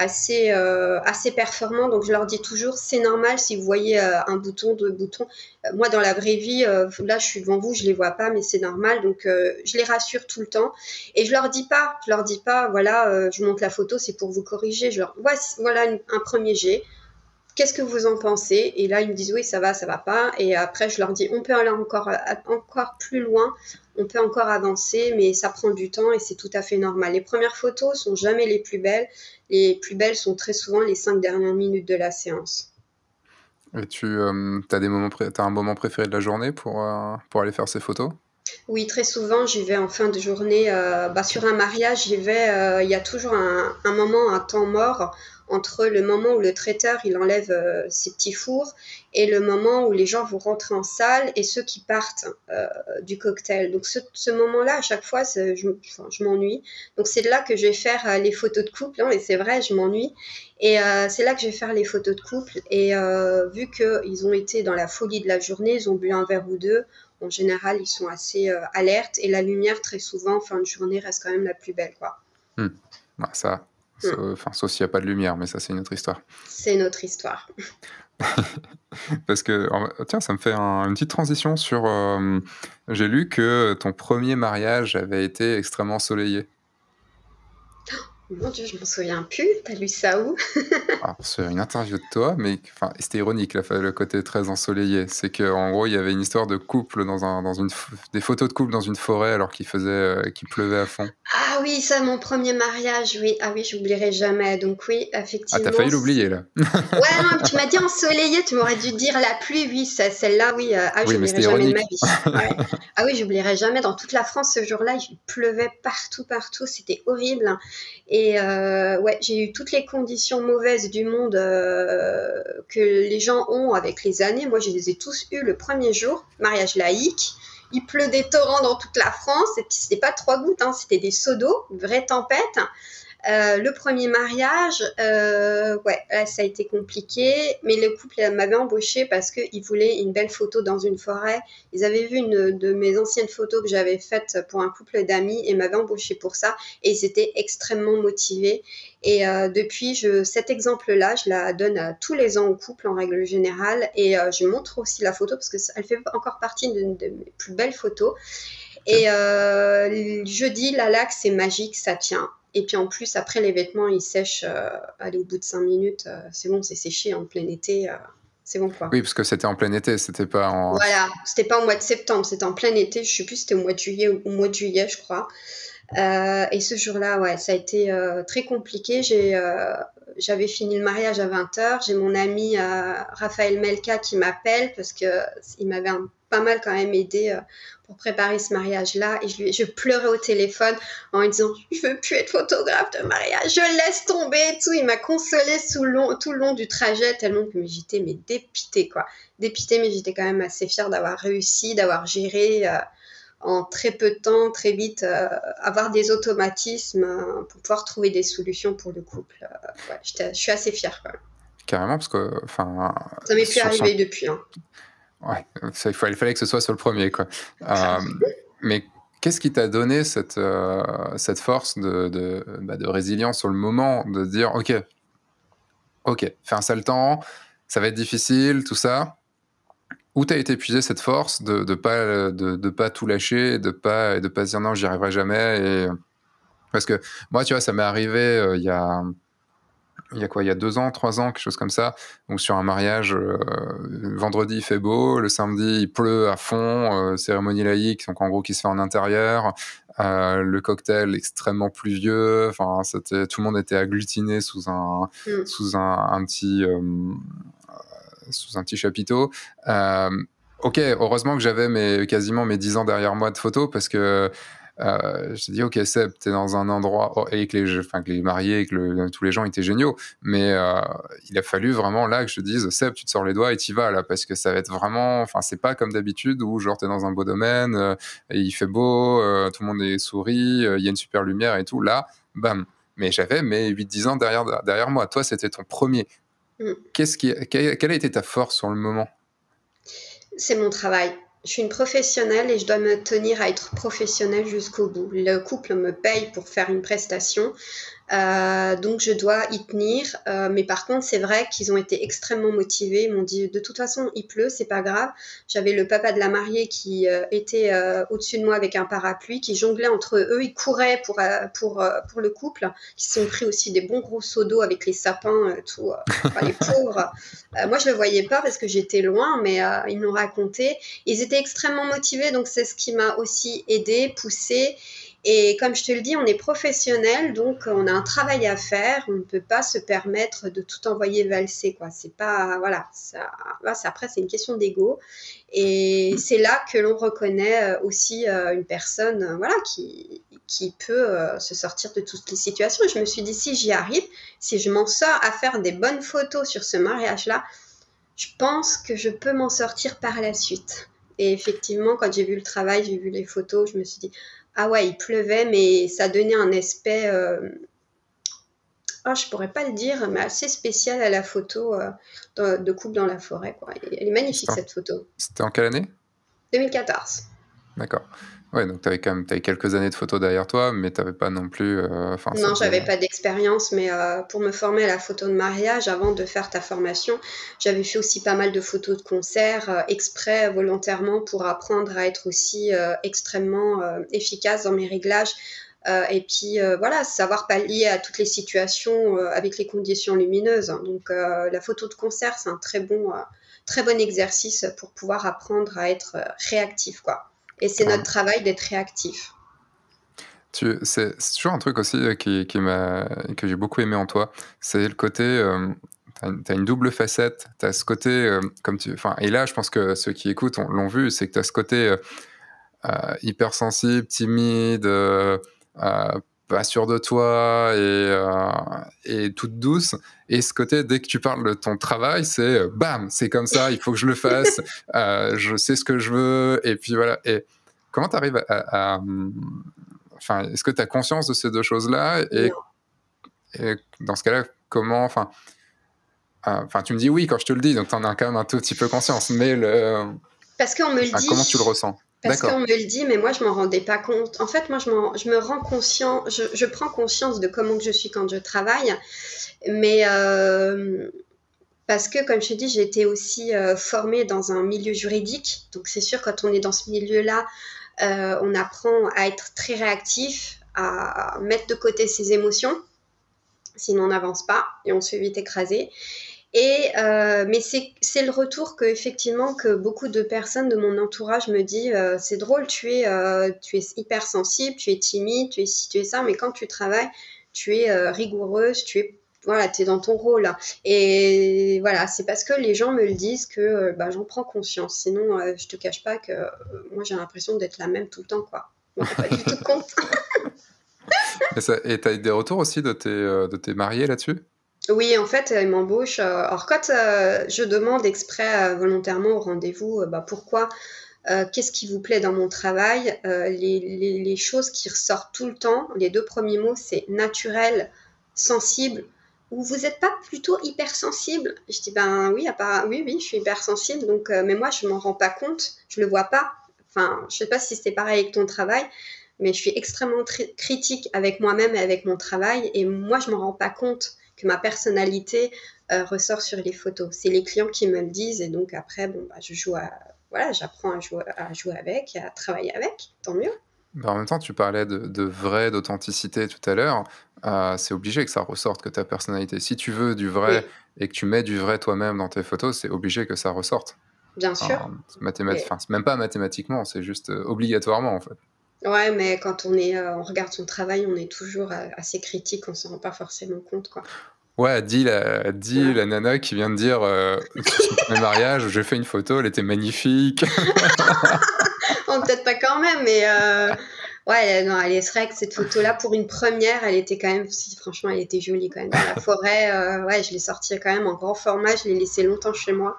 assez, euh, assez performant. Donc, je leur dis toujours, c'est normal si vous voyez euh, un bouton, deux boutons. Euh, moi, dans la vraie vie, euh, là, je suis devant vous, je les vois pas, mais c'est normal. Donc, euh, je les rassure tout le temps. Et je leur dis pas, je leur dis pas, voilà, euh, je monte la photo, c'est pour vous corriger. Je leur dis, voilà une, un premier jet. Qu'est-ce que vous en pensez? Et là, ils me disent, oui, ça va, ça va pas. Et après, je leur dis, on peut aller encore, encore plus loin. On peut encore avancer, mais ça prend du temps et c'est tout à fait normal. Les premières photos sont jamais les plus belles. Les plus belles sont très souvent les cinq dernières minutes de la séance. Et tu euh, as des moments pré- t'as un moment préféré de la journée pour, euh, pour aller faire ces photos? Oui, très souvent, j'y vais en fin de journée. Euh, bah, sur un mariage, j'y vais, il euh, y a toujours un, un moment, un temps mort entre le moment où le traiteur il enlève euh, ses petits fours et le moment où les gens vont rentrer en salle et ceux qui partent euh, du cocktail. Donc ce, ce moment-là, à chaque fois, je, enfin, je m'ennuie. Donc c'est là que je vais faire euh, les photos de couple, hein, et c'est vrai, je m'ennuie. Et euh, c'est là que je vais faire les photos de couple. Et euh, vu qu'ils ont été dans la folie de la journée, ils ont bu un verre ou deux. En général, ils sont assez euh, alertes et la lumière, très souvent, en fin de journée, reste quand même la plus belle, quoi. Mmh. Bah, ça, ça mmh. Enfin, sauf s'il n'y a pas de lumière, mais ça, c'est une autre histoire. C'est une autre histoire. Parce que, tiens, ça me fait un, une petite transition sur... Euh, j'ai lu que ton premier mariage avait été extrêmement ensoleillé. Mon Dieu, je m'en souviens plus. T'as lu ça où? Alors, c'est une interview de toi, mais enfin, c'était ironique, là, le côté très ensoleillé. C'est qu'en gros, il y avait une histoire de couple, dans un, dans une, des photos de couple dans une forêt alors qu'il faisait, euh, qu'il pleuvait à fond. Ah oui, ça, mon premier mariage, oui. Ah oui, j'oublierai jamais. Donc oui, effectivement. Ah, t'as failli l'oublier, là. Ouais, non, tu m'as dit ensoleillé, tu m'aurais dû dire la pluie, oui, ça, celle-là, oui. Euh, ah, oui, j'oublierai jamais de ma vie. Ouais. Ah oui, j'oublierai jamais. Dans toute la France, ce jour-là, il pleuvait partout, partout. C'était horrible. Et Et euh, ouais, j'ai eu toutes les conditions mauvaises du monde euh, que les gens ont avec les années. Moi, je les ai tous eus le premier jour. Mariage laïque, il pleut des torrents dans toute la France. Et puis, ce n'était pas trois gouttes, hein, c'était des seaux d'eau, une vraie tempête. Euh, le premier mariage, euh, ouais, là, ça a été compliqué. Mais le couple m'avait embauchée parce qu'ils voulaient une belle photo dans une forêt. Ils avaient vu une de mes anciennes photos que j'avais faites pour un couple d'amis et m'avaient embauchée pour ça. Et ils étaient extrêmement motivés. Et euh, depuis, je, cet exemple-là, je la donne à tous les ans au couple en règle générale. Et euh, je montre aussi la photo parce qu'elle fait encore partie d'une de mes plus belles photos. Et euh, je dis, la laque, c'est magique, ça tient. Et puis en plus, après, les vêtements, ils sèchent. Euh, allez, au bout de cinq minutes, euh, c'est bon, c'est séché en plein été. Euh, c'est bon, quoi. Oui, parce que c'était en plein été, c'était pas en... Voilà, c'était pas au mois de septembre, c'était en plein été. Je sais plus, c'était au mois de juillet ou au mois de juillet, je crois. Euh, et ce jour-là, ouais, ça a été euh, très compliqué. J'ai, euh, j'avais fini le mariage à vingt heures. J'ai mon ami euh, Raphaël Melka qui m'appelle parce qu'il m'avait un, pas mal quand même aidé euh, pour préparer ce mariage-là. Et je, lui, je pleurais au téléphone en lui disant « Je veux plus être photographe de mariage, je laisse tomber et tout ». Il m'a consolée sous long, tout le long du trajet tellement que j'étais mais dépitée, quoi. Dépitée, mais j'étais quand même assez fière d'avoir réussi, d'avoir géré... Euh, en très peu de temps, très vite, euh, avoir des automatismes euh, pour pouvoir trouver des solutions pour le couple. Euh, ouais, je suis assez fière, quoi. Carrément, parce que... Enfin, ça m'est plus arrivé son... depuis. Hein. Ouais, ça, il fallait que ce soit sur le premier, quoi. Euh, mais qu'est-ce qui t'a donné cette, euh, cette force de, de, bah, de résilience sur le moment, de dire, OK, OK, fais un sale temps, ça va être difficile, tout ça ? Où t'as été épuisé cette force de ne pas, de, de pas tout lâcher, de ne pas, de pas dire non, j'y arriverai jamais. Et... Parce que moi, tu vois, ça m'est arrivé il euh, y, a, y a quoi, il y a deux ans, trois ans, quelque chose comme ça, où sur un mariage, euh, vendredi, il fait beau, le samedi, il pleut à fond, euh, cérémonie laïque, donc en gros, qui se fait en intérieur, euh, le cocktail extrêmement pluvieux, enfin, tout le monde était agglutiné sous un, mmh. sous un, un petit... Euh, sous un petit chapiteau. Euh, ok, heureusement que j'avais mes, quasiment mes dix ans derrière moi de photos parce que euh, je t'ai dit, ok Seb, t'es dans un endroit oh, et que les, enfin, que les mariés et que le, tous les gens étaient géniaux, mais euh, il a fallu vraiment là que je dise Seb, tu te sors les doigts et t'y vas là parce que ça va être vraiment, enfin c'est pas comme d'habitude où genre t'es dans un beau domaine, euh, et il fait beau, euh, tout le monde est sourit, il euh, y a une super lumière et tout, là, bam. Mais j'avais mes huit dix ans derrière, derrière moi. Toi, c'était ton premier. Qu'est-ce qui, quelle a été ta force sur le moment? C'est mon travail. Je suis une professionnelle et je dois me tenir à être professionnelle jusqu'au bout. Le couple me paye pour faire une prestation, euh, donc je dois y tenir. Euh, mais par contre, c'est vrai qu'ils ont été extrêmement motivés. Ils m'ont dit, de toute façon, il pleut, c'est pas grave. J'avais le papa de la mariée qui euh, était euh, au-dessus de moi avec un parapluie, qui jonglait entre eux. Ils couraient pour, euh, pour, euh, pour le couple. Ils se sont pris aussi des bons gros seaux d'eau avec les sapins, euh, tout. Euh, enfin, les pauvres. Euh, moi, je le voyais pas parce que j'étais loin, mais euh, ils me l'ont raconté. Ils étaient extrêmement motivée, donc c'est ce qui m'a aussi aidée, poussée. Et comme je te le dis, on est professionnel, donc on a un travail à faire. On ne peut pas se permettre de tout envoyer valser, quoi. C'est pas, voilà, ça, après, c'est une question d'ego. Et c'est là que l'on reconnaît aussi une personne, voilà, qui, qui peut se sortir de toutes les situations. Et je me suis dit, si j'y arrive, si je m'en sors à faire des bonnes photos sur ce mariage-là, je pense que je peux m'en sortir par la suite. Et effectivement, quand j'ai vu le travail, j'ai vu les photos, je me suis dit... Ah ouais, il pleuvait, mais ça donnait un aspect, euh... oh, je pourrais pas le dire, mais assez spécial à la photo euh, de, de couple dans la forêt, quoi. Elle est magnifique, cette photo. C'était en quelle année? deux mille quatorze. D'accord. Ouais, donc tu avais quand même t'avais quelques années de photos derrière toi, mais tu n'avais pas non plus... Euh, non, j'avais pas d'expérience, mais euh, pour me former à la photo de mariage, avant de faire ta formation, j'avais fait aussi pas mal de photos de concerts, euh, exprès, volontairement, pour apprendre à être aussi euh, extrêmement euh, efficace dans mes réglages. Euh, et puis, euh, voilà, savoir pallier à toutes les situations euh, avec les conditions lumineuses. Hein. Donc, euh, la photo de concert, c'est un très bon, euh, très bon exercice pour pouvoir apprendre à être euh, réactif, quoi. Et c'est notre travail d'être réactif. C'est toujours un truc aussi qui, qui m'a, que j'ai beaucoup aimé en toi. C'est le côté... Euh, tu as une, une double facette. Tu as ce côté... Euh, comme tu, et là, je pense que ceux qui écoutent l'ont vu, c'est que tu as ce côté euh, euh, hypersensible, timide, euh, euh, pas sûr de toi et, euh, et toute douce. Et ce côté, dès que tu parles de ton travail, c'est bam, c'est comme ça, il faut que je le fasse, euh, je sais ce que je veux, et puis voilà. Et comment tu arrives à... à, à est-ce que tu as conscience de ces deux choses-là et, et dans ce cas-là, comment... Enfin, euh, tu me dis oui quand je te le dis, donc tu en as quand même un tout petit peu conscience, mais le... Parce qu'on me le dit. Comment tu le ressens ? Parce qu'on me le dit, mais moi, je m'en rendais pas compte. En fait, moi, je, je me rends conscient, je, je prends conscience de comment je suis quand je travaille, mais euh, parce que, comme je te dis, j'ai été aussi euh, formée dans un milieu juridique. Donc, c'est sûr, quand on est dans ce milieu-là, euh, on apprend à être très réactif, à mettre de côté ses émotions, sinon on n'avance pas et on se fait vite écraser. Et, euh, mais c'est le retour que, effectivement, que beaucoup de personnes de mon entourage me disent euh, « C'est drôle, tu es, euh, tu es hypersensible, tu es timide, tu es ci, tu es ça, mais quand tu travailles, tu es euh, rigoureuse, tu es, voilà, tu es dans ton rôle. » Et voilà, c'est parce que les gens me le disent que euh, bah, j'en prends conscience. Sinon, euh, je te cache pas que euh, moi, j'ai l'impression d'être la même tout le temps, quoi. On ne pas du tout compte. Et tu as eu des retours aussi de tes, de tes mariés là-dessus ? Oui, en fait, ils m'embauchent. Alors, quand euh, je demande exprès euh, volontairement au rendez-vous, euh, bah, pourquoi, euh, qu'est-ce qui vous plaît dans mon travail, euh, les, les, les choses qui ressortent tout le temps, les deux premiers mots, c'est naturel, sensible, ou vous n'êtes pas plutôt hypersensible? Je dis, ben oui, apparemment, oui, oui, je suis hypersensible, donc, euh, mais moi, je ne m'en rends pas compte, je ne le vois pas. Enfin, je ne sais pas si c'est pareil avec ton travail. Mais je suis extrêmement critique avec moi-même et avec mon travail. Et moi, je ne m'en rends pas compte que ma personnalité euh, ressort sur les photos. C'est les clients qui me le disent. Et donc, après, bon, bah, je joue à, voilà, j'apprends à jouer, à jouer avec, à travailler avec. Tant mieux. En même temps, tu parlais de, de vrai, d'authenticité tout à l'heure. Euh, c'est obligé que ça ressorte, que ta personnalité. Si tu veux du vrai oui. et que tu mets du vrai toi-même dans tes photos, c'est obligé que ça ressorte. Bien enfin, sûr. Mathémati- oui. Même pas mathématiquement, c'est juste euh, obligatoirement, en fait. Ouais, mais quand on, est, euh, on regarde son travail, on est toujours assez critique, on ne s'en rend pas forcément compte, quoi. Ouais, dit la, dit ouais. la nana qui vient de dire euh, « Le mariage, j'ai fait une photo, elle était magnifique. » Bon, peut-être pas quand même, mais euh, ouais, non, elle est, c'est vrai que cette photo-là, pour une première, elle était quand même, si, franchement, elle était jolie quand même. Dans la forêt, euh, ouais, je l'ai sortie quand même en grand format, je l'ai laissée longtemps chez moi.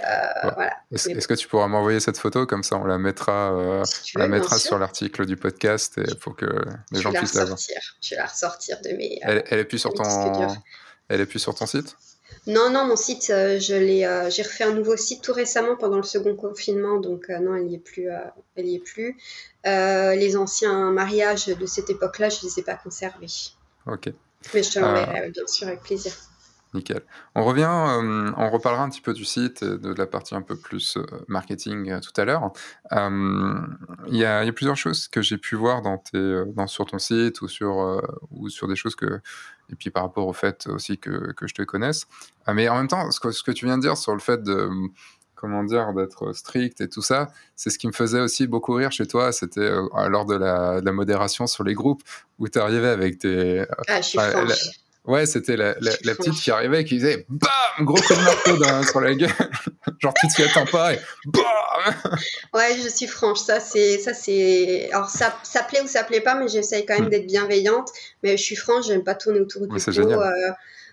Euh, ouais. Voilà. Est-ce est que tu pourras m'envoyer cette photo comme ça on la mettra, euh, si tu veux, on la mettra sur l'article du podcast et pour que les je gens puissent la voir. Je vais la ressortir de mes. Elle, euh, elle est plus sur ton. Elle est plus sur ton site. Non non mon site euh, je l'ai euh, j'ai refait un nouveau site tout récemment pendant le second confinement donc euh, non elle n'y est plus euh, elle n'y est plus euh, les anciens mariages de cette époque là je les ai pas conservés. Ok. Mais je te l'enverrai euh... bien sûr avec plaisir. Nickel. On revient, euh, on reparlera un petit peu du site, et de la partie un peu plus marketing euh, tout à l'heure. Il euh, y, a, y a plusieurs choses que j'ai pu voir dans tes, dans, sur ton site ou sur, euh, ou sur des choses que... Et puis par rapport au fait aussi que, que je te connaisse. Euh, mais en même temps, ce que, ce que tu viens de dire sur le fait de... comment dire, d'être strict et tout ça. C'est ce qui me faisait aussi beaucoup rire chez toi. C'était euh, lors de la, de la modération sur les groupes où tu arrivais avec tes... Euh, ah, je suis euh, la, Ouais, c'était la, la, la petite qui arrivait et qui disait « Bam !» Gros coup de marteau dans, sur la gueule. Genre, tu t'y attends pas et « Bam !» Ouais, je suis franche. Ça, c'est, ça, c'est... Alors, ça, ça plaît ou ça plaît pas, mais j'essaye quand même d'être bienveillante. Mais je suis franche, j'aime pas tourner autour du pot. C'est génial. Euh...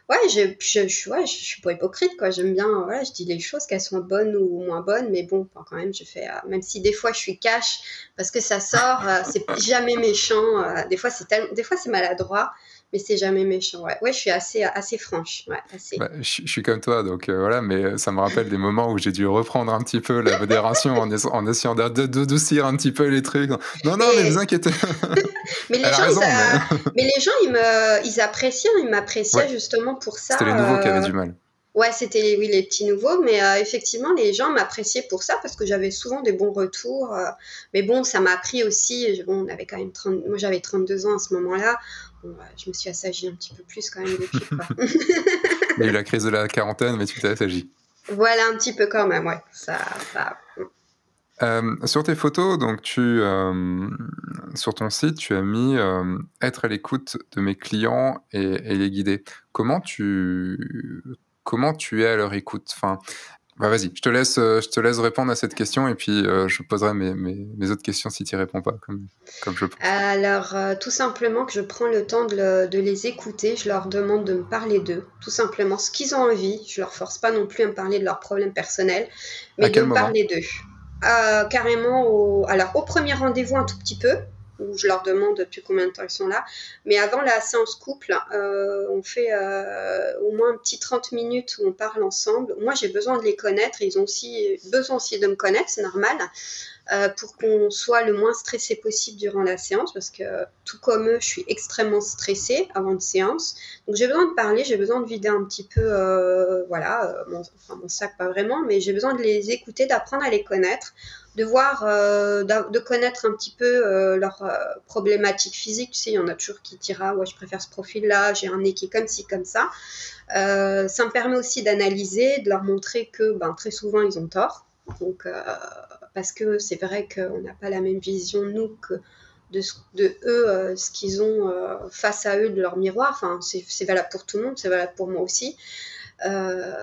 Ouais, je, je, je, ouais, je, je suis pas hypocrite, quoi. J'aime bien, voilà, je dis les choses, qu'elles soient bonnes ou moins bonnes, mais bon, enfin, quand même, je fais, euh, même si des fois je suis cash, parce que ça sort, euh, c'est jamais méchant. Euh, des fois, c'est tel... des fois, c'est maladroit, mais c'est jamais méchant. Ouais, ouais, je suis assez, assez franche. Ouais, assez. Bah, je, je suis comme toi, donc euh, voilà, mais ça me rappelle des moments où j'ai dû reprendre un petit peu la modération en, es en essayant d'adoucir un petit peu les trucs. Non, non, mais, mais vous inquiétez. Mais les, gens, raison, a... mais... mais les gens, ils, me... ils apprécient, ils m'appréciaient ouais. justement pour ça. C'était les nouveaux euh... qui avaient du mal. Ouais, c'était oui, les petits nouveaux, mais euh, effectivement, les gens m'appréciaient pour ça parce que j'avais souvent des bons retours. Euh... Mais bon, ça m'a appris aussi. Je... Bon, on avait quand même trente... Moi, j'avais trente-deux ans à ce moment-là. Bon, je me suis assagie un petit peu plus quand même depuis. Il y a eu la crise de la quarantaine, mais tu t'es assagie. Voilà, un petit peu quand même, ouais. Ça, ça... Euh, sur tes photos, donc tu, euh, sur ton site, tu as mis euh, « Être à l'écoute de mes clients et, et les guider ». Comment tu, comment tu es à leur écoute enfin, bah vas-y, je te laisse, je te laisse répondre à cette question et puis euh, je poserai mes, mes, mes autres questions si tu n'y réponds pas, comme, comme je pense. Alors, euh, tout simplement que je prends le temps de, le, de les écouter, je leur demande de me parler d'eux, tout simplement ce qu'ils ont envie. Je ne leur force pas non plus à me parler de leurs problèmes personnels, mais de me parler d'eux. Euh, carrément, au, alors au premier rendez-vous un tout petit peu, où je leur demande depuis combien de temps ils sont là. Mais avant la séance couple, euh, on fait euh, au moins un petit trente minutes où on parle ensemble. Moi, j'ai besoin de les connaître. Ils ont aussi besoin aussi de me connaître, c'est normal, euh, pour qu'on soit le moins stressé possible durant la séance. Parce que, tout comme eux, je suis extrêmement stressée avant une séance. Donc, j'ai besoin de parler, j'ai besoin de vider un petit peu, euh, voilà, euh, mon, enfin, mon sac, pas vraiment, mais j'ai besoin de les écouter, d'apprendre à les connaître. De voir, euh, de connaître un petit peu euh, leur euh, problématique physique. Tu sais, il y en a toujours qui dira « Ouais, je préfère ce profil-là, j'ai un nez qui est comme ci, comme ça. Euh, ». Ça me permet aussi d'analyser, de leur montrer que ben, très souvent, ils ont tort. Donc, euh, parce que c'est vrai qu'on n'a pas la même vision, nous, que de, ce, de eux, euh, ce qu'ils ont euh, face à eux de leur miroir. Enfin, c'est valable pour tout le monde, c'est valable pour moi aussi. Euh,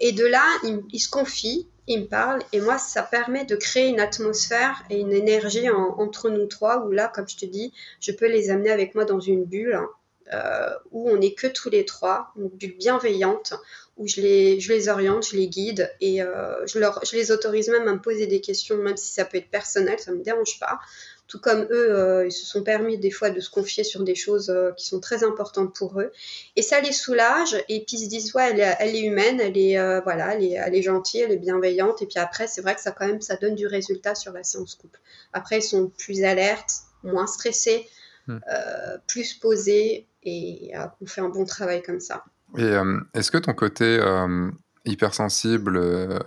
et de là, ils, ils se confient. Ils me parlent et moi, ça permet de créer une atmosphère et une énergie en, entre nous trois où là, comme je te dis, je peux les amener avec moi dans une bulle hein, euh, où on n'est que tous les trois, une bulle bienveillante où je les, je les oriente, je les guide et euh, je, leur, je les autorise même à me poser des questions, même si ça peut être personnel, ça ne me dérange pas. Tout comme eux, euh, ils se sont permis des fois de se confier sur des choses euh, qui sont très importantes pour eux. Et ça les soulage. Et puis ils se disent, ouais, elle est, elle est humaine, elle est, euh, voilà, elle est, elle est gentille, elle est bienveillante. Et puis après, c'est vrai que ça, quand même, ça donne du résultat sur la séance couple. Après, ils sont plus alertes, moins stressés, mmh. euh, plus posés. Et euh, on fait un bon travail comme ça. Et euh, est-ce que ton côté euh, hypersensible... Euh,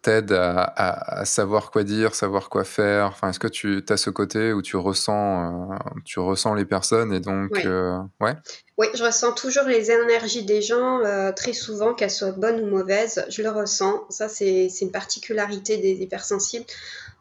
t'aide à, à, à savoir quoi dire, savoir quoi faire. Enfin, est-ce que tu as ce côté où tu ressens, euh, tu ressens les personnes et donc... Oui, euh, ouais ouais, je ressens toujours les énergies des gens, euh, très souvent, qu'elles soient bonnes ou mauvaises. Je le ressens. Ça, c'est une particularité des hypersensibles.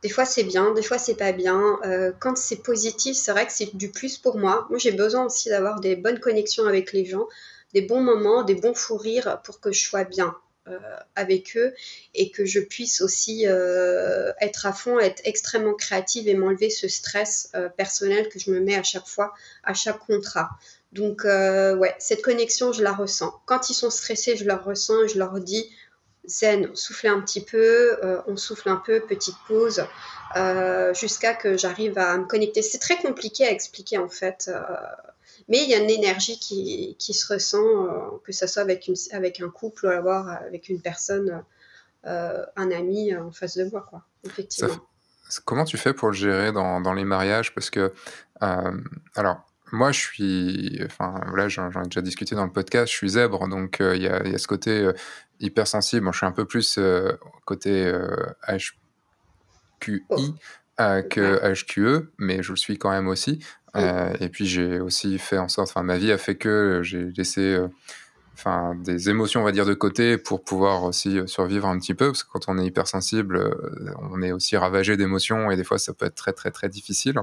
Des fois, c'est bien. Des fois, c'est pas bien. Euh, quand c'est positif, c'est vrai que c'est du plus pour moi. Moi, j'ai besoin aussi d'avoir des bonnes connexions avec les gens, des bons moments, des bons fous rires pour que je sois bien. Euh, avec eux et que je puisse aussi euh, être à fond, être extrêmement créative et m'enlever ce stress euh, personnel que je me mets à chaque fois, à chaque contrat. Donc, euh, ouais, cette connexion, je la ressens. Quand ils sont stressés, je leur ressens et je leur dis zen, soufflez un petit peu, euh, on souffle un peu, petite pause, euh, jusqu'à que j'arrive à me connecter. C'est très compliqué à expliquer en fait. Euh, Mais il y a une énergie qui, qui se ressent, euh, que ce soit avec, une, avec un couple ou avoir avec une personne, euh, un ami en face de moi, quoi, effectivement. Ça, comment tu fais pour le gérer dans, dans les mariages? Parce que, euh, alors, moi, je suis, enfin, là, j'en ai déjà discuté dans le podcast, je suis zèbre, donc il euh, y, a, y a ce côté euh, hypersensible. Bon, je suis un peu plus euh, côté euh, H Q I oh. euh, que ouais. H Q E, mais je le suis quand même aussi. Euh, et puis j'ai aussi fait en sorte, enfin ma vie a fait que j'ai laissé, enfin, des émotions, on va dire, de côté pour pouvoir aussi survivre un petit peu, parce que quand on est hypersensible, on est aussi ravagé d'émotions et des fois, ça peut être très, très, très difficile.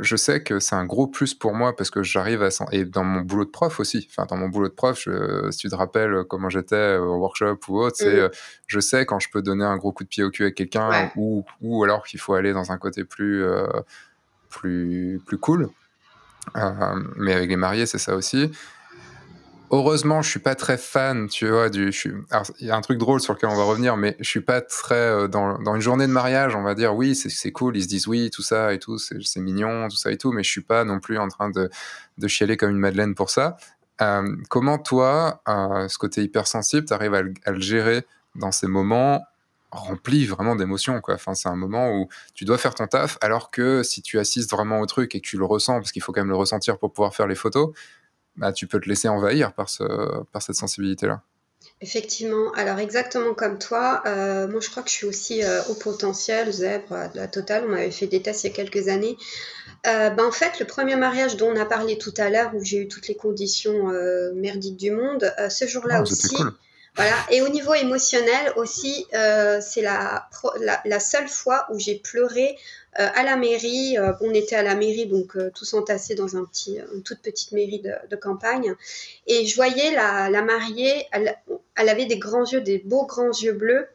Je sais que c'est un gros plus pour moi parce que j'arrive à... Et dans mon boulot de prof aussi. Enfin, dans mon boulot de prof, je, si tu te rappelles comment j'étais au workshop ou autre, mmh. c'est, je sais quand je peux donner un gros coup de pied au cul à quelqu'un ouais. ou, ou alors qu'il faut aller dans un côté plus, euh, plus, plus cool. Euh, mais avec les mariés, c'est ça aussi. Heureusement, je suis pas très fan, tu vois, du... Suis... Alors, il y a un truc drôle sur lequel on va revenir, mais je suis pas très... Euh, dans, dans une journée de mariage, on va dire, oui, c'est, c'est cool, ils se disent oui, tout ça et tout, c'est, c'est mignon, tout ça et tout, mais je suis pas non plus en train de, de chialer comme une madeleine pour ça. Euh, comment, toi, euh, ce côté hypersensible, t'arrives à, à le gérer dans ces moments remplis vraiment d'émotions, quoi. Enfin, c'est un moment où tu dois faire ton taf, alors que si tu assistes vraiment au truc et que tu le ressens, parce qu'il faut quand même le ressentir pour pouvoir faire les photos... Bah, tu peux te laisser envahir par, ce, par cette sensibilité-là. Effectivement. Alors, exactement comme toi, euh, moi, je crois que je suis aussi euh, au potentiel, zèbre, de la totale. On avait fait des tests il y a quelques années. Euh, bah, en fait, le premier mariage dont on a parlé tout à l'heure, où j'ai eu toutes les conditions euh, merdiques du monde, euh, ce jour-là oh, aussi... Cool. Voilà. Et au niveau émotionnel aussi, euh, c'est la, la, la seule fois où j'ai pleuré euh, à la mairie. Euh, on était à la mairie, donc euh, tous entassés dans un petit, une toute petite mairie de, de campagne. Et je voyais la, la mariée, elle, elle avait des grands yeux, des beaux grands yeux bleus.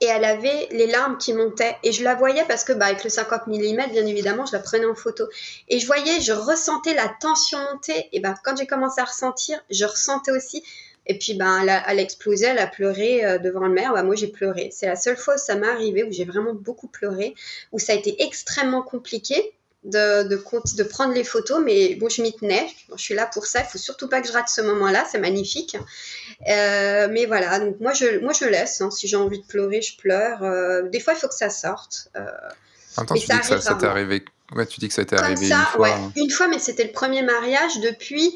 Et elle avait les larmes qui montaient. Et je la voyais parce que, bah, avec le cinquante millimètres, bien évidemment, je la prenais en photo. Et je voyais, je ressentais la tension monter. Et bah, quand j'ai commencé à ressentir, je ressentais aussi... Et puis, ben, elle, a, elle a explosé, elle a pleuré euh, devant le maire. Ben, moi, j'ai pleuré. C'est la seule fois où ça m'est arrivé, où j'ai vraiment beaucoup pleuré, où ça a été extrêmement compliqué de, de, de prendre les photos. Mais bon, je m'y tenais. Bon, je suis là pour ça. Il ne faut surtout pas que je rate ce moment-là. C'est magnifique. Euh, mais voilà. Donc, moi, je, moi, je laisse. Hein. Si j'ai envie de pleurer, je pleure. Euh, des fois, il faut que ça sorte. Euh, en même temps, tu dis que ça t'est arrivé. Ouais, tu dis que ça t'est arrivé une fois. Comme ça, ouais. Une fois, mais c'était le premier mariage depuis...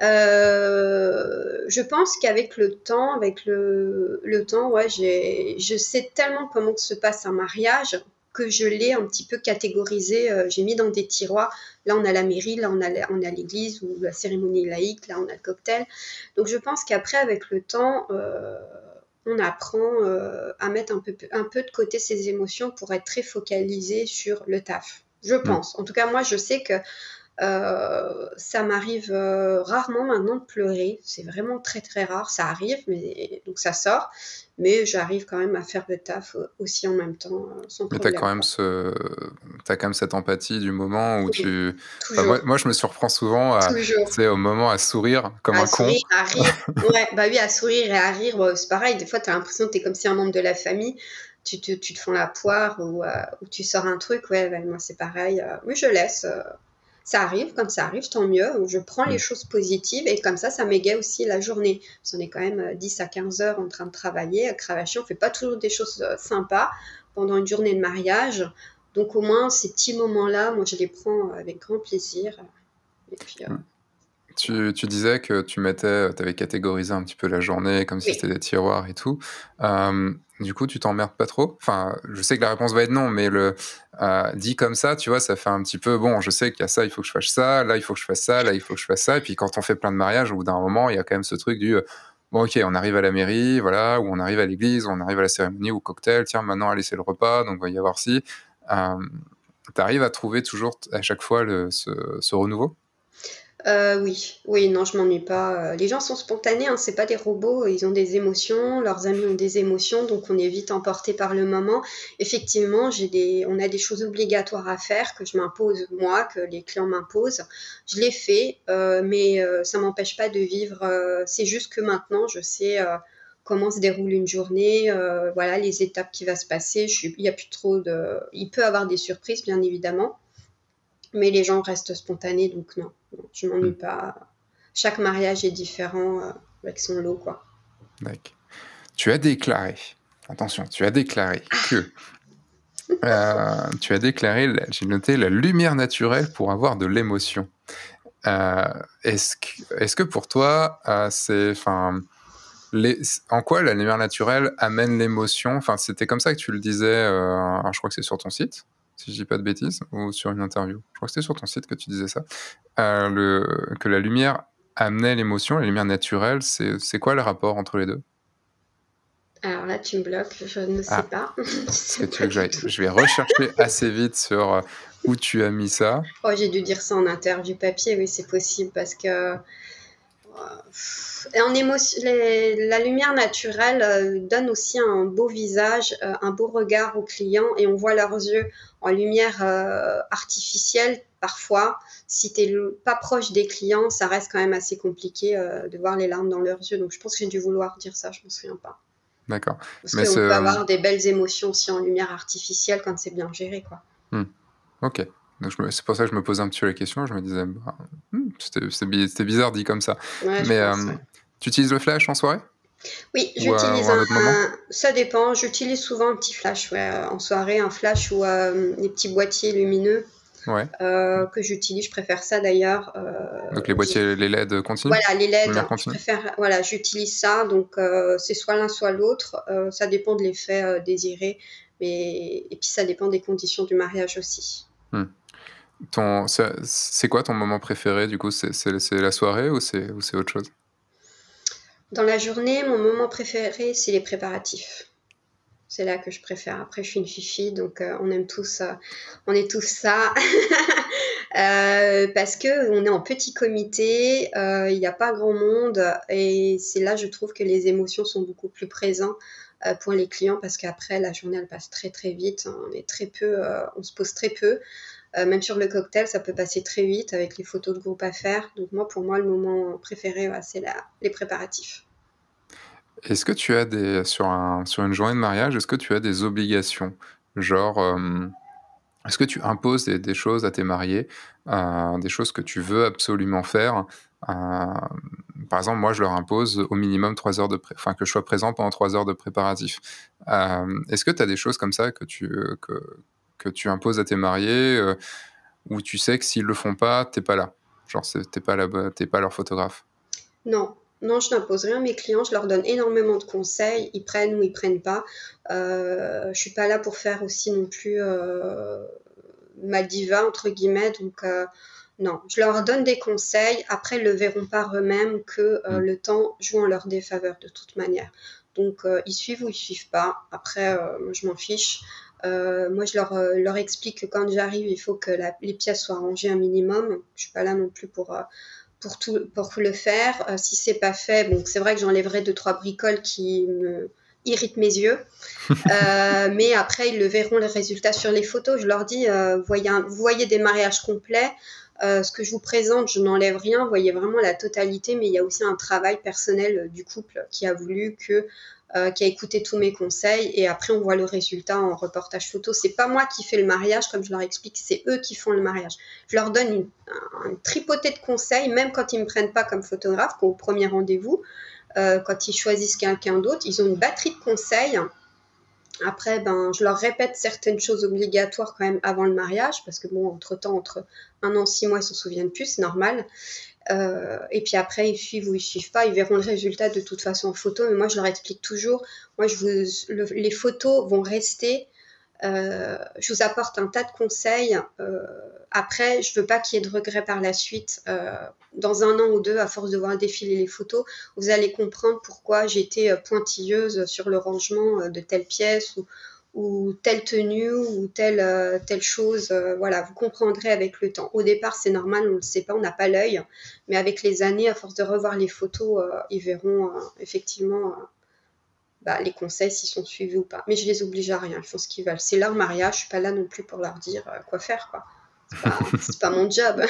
Euh, je pense qu'avec le temps, avec le, le temps, ouais, j'ai, je sais tellement comment se passe un mariage que je l'ai un petit peu catégorisé. Euh, j'ai mis dans des tiroirs. Là, on a la mairie, là, on a, la, on a l'église ou la cérémonie laïque, là, on a le cocktail. Donc, je pense qu'après, avec le temps, euh, on apprend euh, à mettre un peu, un peu de côté ses émotions pour être très focalisé sur le taf. Je pense. En tout cas, moi, je sais que Euh, ça m'arrive euh, rarement maintenant de pleurer, c'est vraiment très très rare, ça arrive, mais, donc ça sort, mais j'arrive quand même à faire le taf aussi en même temps, sans mais problème. Mais t'as quand même, ce... t'as quand même cette empathie du moment où oui. tu... Enfin, moi, moi je me surprends souvent à, au moment à sourire comme à un sourire, con. À rire. Ouais, bah oui, à sourire et à rire, bah, c'est pareil, des fois t'as l'impression que t'es comme si un membre de la famille... Tu te, tu te fends la poire ou, euh, ou tu sors un truc, ouais, bah, moi c'est pareil, euh, oui je laisse... Euh... Ça arrive, comme ça arrive, tant mieux. Je prends les choses positives et comme ça, ça m'égaye aussi la journée. Parce qu'on est quand même dix à quinze heures en train de travailler, à cravacher. On ne fait pas toujours des choses sympas pendant une journée de mariage. Donc au moins, ces petits moments-là, moi, je les prends avec grand plaisir. Et puis, euh... tu, tu disais que tu mettais, t'avais catégorisé un petit peu la journée, comme si oui. c'était des tiroirs et tout. Euh... Du coup, tu t'emmerdes pas trop? Enfin, je sais que la réponse va être non, mais le euh, dit comme ça, tu vois, ça fait un petit peu, bon, je sais qu'il y a ça, il faut que je fasse ça, là, il faut que je fasse ça, là, il faut que je fasse ça. Et puis, quand on fait plein de mariages, au bout d'un moment, il y a quand même ce truc du, euh, bon, OK, on arrive à la mairie, voilà, ou on arrive à l'église, ou on arrive à la cérémonie, ou au cocktail, tiens, maintenant, allez, c'est le repas, donc il va y avoir si. Euh, tu arrives à trouver toujours, à chaque fois, le, ce, ce renouveau? Euh, oui, oui, non, je m'ennuie pas. Les gens sont spontanés, hein, c'est pas des robots, ils ont des émotions, leurs amis ont des émotions, donc on est vite emporté par le moment. Effectivement, j'ai des, on a des choses obligatoires à faire que je m'impose moi, que les clients m'imposent. Je les fais, euh, mais euh, ça m'empêche pas de vivre. Euh, c'est juste que maintenant, je sais euh, comment se déroule une journée, euh, voilà les étapes qui va se passer. Je suis, il y a plus trop de, il peut avoir des surprises, bien évidemment. Mais les gens restent spontanés, donc non, non je m'ennuie mmh. pas. Chaque mariage est différent euh, avec son lot, quoi. D'accord. Tu as déclaré, attention, tu as déclaré ah. que... Euh, tu as déclaré, j'ai noté, la lumière naturelle pour avoir de l'émotion. Euh, est-ce que, est-ce que pour toi, euh, c'est... Les, en quoi la lumière naturelle amène l'émotion? C'était comme ça que tu le disais, euh, je crois que c'est sur ton site si je dis pas de bêtises, ou sur une interview. Je crois que c'était sur ton site que tu disais ça, euh, le, que la lumière amenait l'émotion, la lumière naturelle, c'est, c'est quoi le rapport entre les deux? Alors là, tu me bloques, je ne sais ah. pas. Est-ce que tu veux que j'aille... Je vais rechercher assez vite sur où tu as mis ça. Oh, j'ai dû dire ça en interview papier, oui, c'est possible, parce que... Et en émotion, les, la lumière naturelle euh, donne aussi un beau visage, euh, un beau regard aux clients, et on voit leurs yeux en lumière euh, artificielle. Parfois, si tu n'es pas proche des clients, ça reste quand même assez compliqué euh, de voir les larmes dans leurs yeux. Donc je pense que j'ai dû vouloir dire ça, je ne m'en souviens pas. D'accord. Parce qu'on peut avoir des belles émotions aussi en lumière artificielle quand c'est bien géré, quoi. Hmm. Ok. Donc je me... C'est pour ça que je me posais un petit peu la question. Je me disais, bah, hmm, c'était, c'était bizarre dit comme ça. Ouais, mais euh, tu utilises le flash en soirée? Oui, ou j'utilise euh, un, un... ça dépend. J'utilise souvent un petit flash ouais, en soirée, un flash ou euh, les petits boîtiers lumineux ouais. euh, que j'utilise. Je préfère ça d'ailleurs. Euh, donc les boîtiers, les L E D continuent. Voilà, les L E D. Je préfère, voilà, j'utilise ça. Donc euh, c'est soit l'un soit l'autre. Euh, ça dépend de l'effet euh, désiré, mais et puis ça dépend des conditions du mariage aussi. Hmm. Ton, c'est, c'est quoi ton moment préféré du coup? C'est, c'est, c'est la soirée ou c'est, ou c'est autre chose? Dans la journée, mon moment préféré, c'est les préparatifs. C'est là que je préfère. Après, je suis une fifi, donc euh, on aime tous, euh, on est tous ça. euh, parce qu'on est en petit comité, il euh, n'y a pas grand monde, et c'est là, je trouve, que les émotions sont beaucoup plus présentes euh, pour les clients, parce qu'après, la journée, elle passe très très vite, hein, on est très peu, euh, on se pose très peu. Euh, même sur le cocktail, ça peut passer très vite avec les photos de groupe à faire. Donc moi, pour moi, le moment préféré, ouais, c'est la... les préparatifs. Est-ce que tu as des sur, un... sur une journée de mariage, est-ce que tu as des obligations? Genre, euh... est-ce que tu imposes des, des choses à tes mariés, euh, des choses que tu veux absolument faire? euh... Par exemple, moi, je leur impose au minimum trois heures de pré... enfin que je sois présent pendant trois heures de préparatifs. Euh... Est-ce que tu as des choses comme ça que tu que que tu imposes à tes mariés, euh, où tu sais que s'ils le font pas, t'es pas là. Genre, c'est, t'es pas là, t'es pas leur photographe. Non, non, je n'impose rien à mes clients. Je leur donne énormément de conseils. Ils prennent ou ils prennent pas. Euh, je suis pas là pour faire aussi non plus euh, ma diva entre guillemets. Donc euh, non, je leur donne des conseils. Après, ils le verront par eux-mêmes que euh, mmh. le temps joue en leur défaveur de toute manière. Donc euh, ils suivent ou ils suivent pas. Après, euh, je m'en fiche. Euh, moi, je leur, euh, leur explique que quand j'arrive, il faut que la, les pièces soient rangées un minimum. Je suis pas là non plus pour, euh, pour, tout, pour le faire. Euh, si c'est pas fait, bon, c'est vrai que j'enlèverai deux, trois bricoles qui me irritent mes yeux. euh, mais après, ils le verront, les résultats sur les photos. Je leur dis, euh, voyez un, vous voyez des mariages complets. Euh, ce que je vous présente, je n'enlève rien. Vous voyez vraiment la totalité, mais il y a aussi un travail personnel euh, du couple qui a voulu que... Euh, qui a écouté tous mes conseils, et après on voit le résultat en reportage photo. C'est pas moi qui fais le mariage, comme je leur explique, c'est eux qui font le mariage. Je leur donne une, une tripotée de conseils, même quand ils me prennent pas comme photographe, qu'au premier rendez-vous, euh, quand ils choisissent quelqu'un d'autre, ils ont une batterie de conseils. Après, ben, je leur répète certaines choses obligatoires quand même avant le mariage, parce que bon, entre-temps, entre un an, six mois, ils s'en souviennent plus, c'est normal. Euh, et puis après, ils suivent ou ils suivent pas, ils verront le résultat de toute façon en photo. Mais moi, je leur explique toujours, moi, je vous, le, les photos vont rester. Euh, je vous apporte un tas de conseils. Euh, après, je veux pas qu'il y ait de regrets par la suite. Euh, dans un an ou deux, à force de voir défiler les photos, vous allez comprendre pourquoi j'étais pointilleuse sur le rangement de telle pièce ou, ou telle tenue ou telle, telle chose. Euh, voilà, vous comprendrez avec le temps. Au départ, c'est normal, on ne le sait pas, on n'a pas l'œil. Mais avec les années, à force de revoir les photos, euh, ils verront euh, effectivement... Euh, Bah, les conseils, s'ils sont suivis ou pas. Mais je les oblige à rien, ils font ce qu'ils veulent. C'est leur mariage, je suis pas là non plus pour leur dire quoi faire, quoi. C'est pas, c'est pas mon job.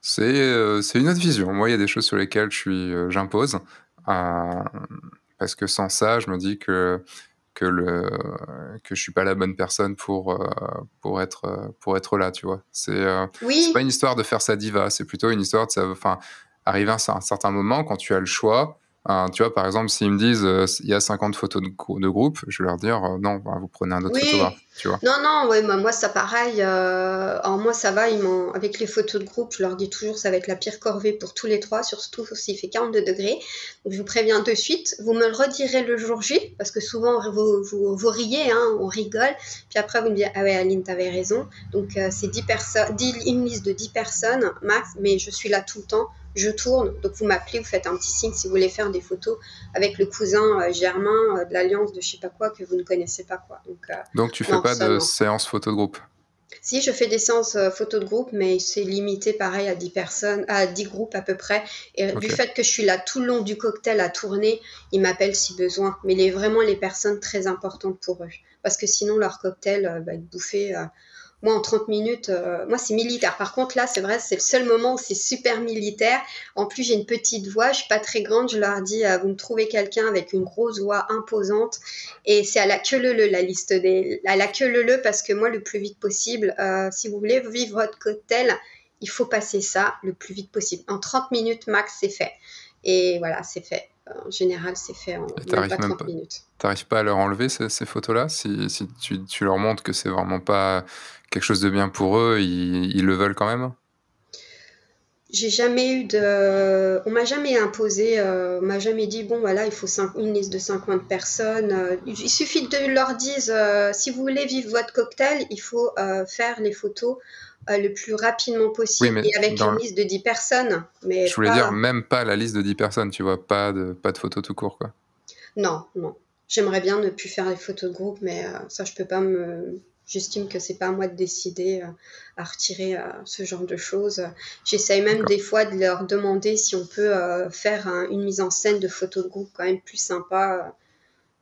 C'est, euh, c'est une autre vision. Moi, il y a des choses sur lesquelles je suis, euh, j'impose. Euh, parce que sans ça, je me dis que, que, le, que je suis pas la bonne personne pour, euh, pour, être, pour être là, tu vois. C'est, euh, oui. C'est pas une histoire de faire sa diva, c'est plutôt une histoire de... Enfin, arriver à un certain moment, quand tu as le choix... Euh, tu vois, par exemple, s'ils me disent euh, il y a cinquante photos de, grou- de groupe, je vais leur dire euh, non, bah, vous prenez un autre oui. photographe. Tu vois. Non, non, ouais, bah, moi, ça pareil. Euh, alors, moi, ça va, ils m'ont... avec les photos de groupe, je leur dis toujours ça va être la pire corvée pour tous les trois, surtout s'il fait quarante-deux degrés. Donc, je vous préviens de suite. Vous me le redirez le jour J, parce que souvent, vous, vous, vous riez, hein, on rigole. Puis après, vous me dites ah ouais, Aline, t'avais raison. Donc, euh, c'est dix personnes, une liste de dix personnes max, mais je suis là tout le temps. je tourne. Donc vous m'appelez, vous faites un petit signe si vous voulez faire des photos avec le cousin euh, Germain euh, de l'Alliance de je sais pas quoi que vous ne connaissez pas quoi. Donc, euh, Donc tu fais pas de séances photo de groupe? Si, je fais des séances euh, photo de groupe, mais c'est limité pareil à dix personnes, à dix groupes à peu près. Et okay. Du fait que je suis là tout le long du cocktail à tourner, ils m'appellent si besoin. Mais les, vraiment les personnes très importantes pour eux. Parce que sinon leur cocktail euh, va être bouffé... Euh, Moi, en trente minutes, euh, moi, c'est militaire. Par contre, là, c'est vrai, c'est le seul moment où c'est super militaire. En plus, j'ai une petite voix. Je ne suis pas très grande. Je leur dis, euh, vous me trouvez quelqu'un avec une grosse voix imposante. Et c'est à la queue leu-leu, la liste des... À la queue leu-leu, parce que moi, le plus vite possible, euh, si vous voulez vivre votre cocktail, il faut passer ça le plus vite possible. En trente minutes max, c'est fait. Et voilà, c'est fait. En général, c'est fait en trente minutes. Tu n'arrives pas à leur enlever ces, ces photos-là? Si, si tu, tu leur montres que c'est vraiment pas quelque chose de bien pour eux, ils, ils le veulent quand même? J'ai jamais eu de... On m'a jamais imposé, euh, on m'a jamais dit, bon, voilà, il faut cinq, une liste de cinquante personnes. Euh, il suffit de leur dire, euh, si vous voulez vivre votre cocktail, il faut euh, faire les photos Euh, le plus rapidement possible, oui, et avec une le... liste de dix personnes. Mais je voulais pas... dire, même pas la liste de dix personnes, tu vois, pas de, pas de photos tout court, quoi. Non, non. J'aimerais bien ne plus faire les photos de groupe, mais euh, ça, je peux pas me... J'estime que c'est pas à moi de décider euh, à retirer euh, ce genre de choses. J'essaye même des fois de leur demander si on peut euh, faire un, une mise en scène de photos de groupe quand même plus sympa... Euh...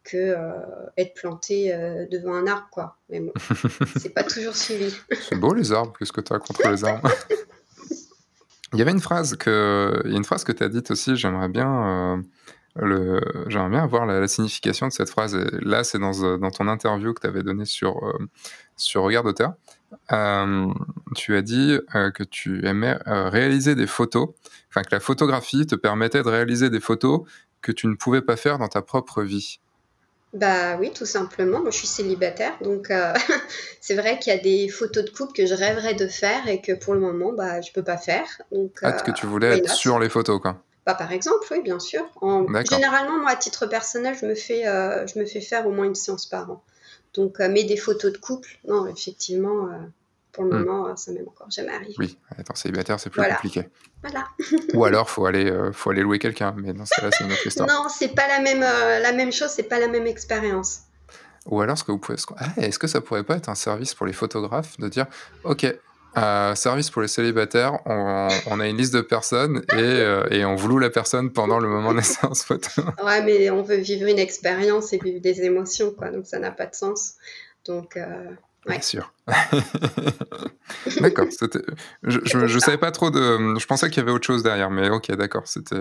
que euh, être planté euh, devant un arbre, quoi. Mais bon, c'est pas toujours suivi. C'est beau les arbres, qu'est-ce que tu as contre les arbres? Il y avait une phrase que, il y a une phrase que tu as dite aussi, j'aimerais bien, euh, le, j'aimerais bien avoir la, la signification de cette phrase. Et là, c'est dans, dans ton interview que tu avais donnée sur, euh, sur Regard d'Auteur. Euh, tu as dit euh, que tu aimais euh, réaliser des photos, enfin que la photographie te permettait de réaliser des photos que tu ne pouvais pas faire dans ta propre vie. Bah oui, tout simplement. Moi, je suis célibataire, donc euh, c'est vrai qu'il y a des photos de couple que je rêverais de faire et que pour le moment, bah, je peux pas faire. Donc, ah, euh, que tu voulais être sur les photos, quoi. Bah, par exemple, oui, bien sûr. En... Généralement, moi, à titre personnel, je me fais, euh, je me fais faire au moins une séance par an. Donc, euh, mais des photos de couple, non, effectivement, euh, pour le mmh. moment, ça m'est encore jamais arrivé. Oui, étant célibataire, c'est plus voilà. compliqué. Voilà. Ou alors, faut aller, euh, faut aller louer quelqu'un. Mais dans ce cas-là, c'est une autre histoire. Non, c'est pas la même, euh, la même chose, c'est pas la même expérience. Ou alors, ce que vous pouvez, ah, est-ce que ça pourrait pas être un service pour les photographes de dire, ok, euh, service pour les célibataires, on, on a une liste de personnes et, euh, et on vous loue la personne pendant le moment de la séance photo. Ouais, mais on veut vivre une expérience et vivre des émotions, quoi. Donc ça n'a pas de sens. Donc. Euh... Ouais. Bien sûr. D'accord. Je, je, je savais pas trop de. Je pensais qu'il y avait autre chose derrière, mais ok, d'accord. C'était.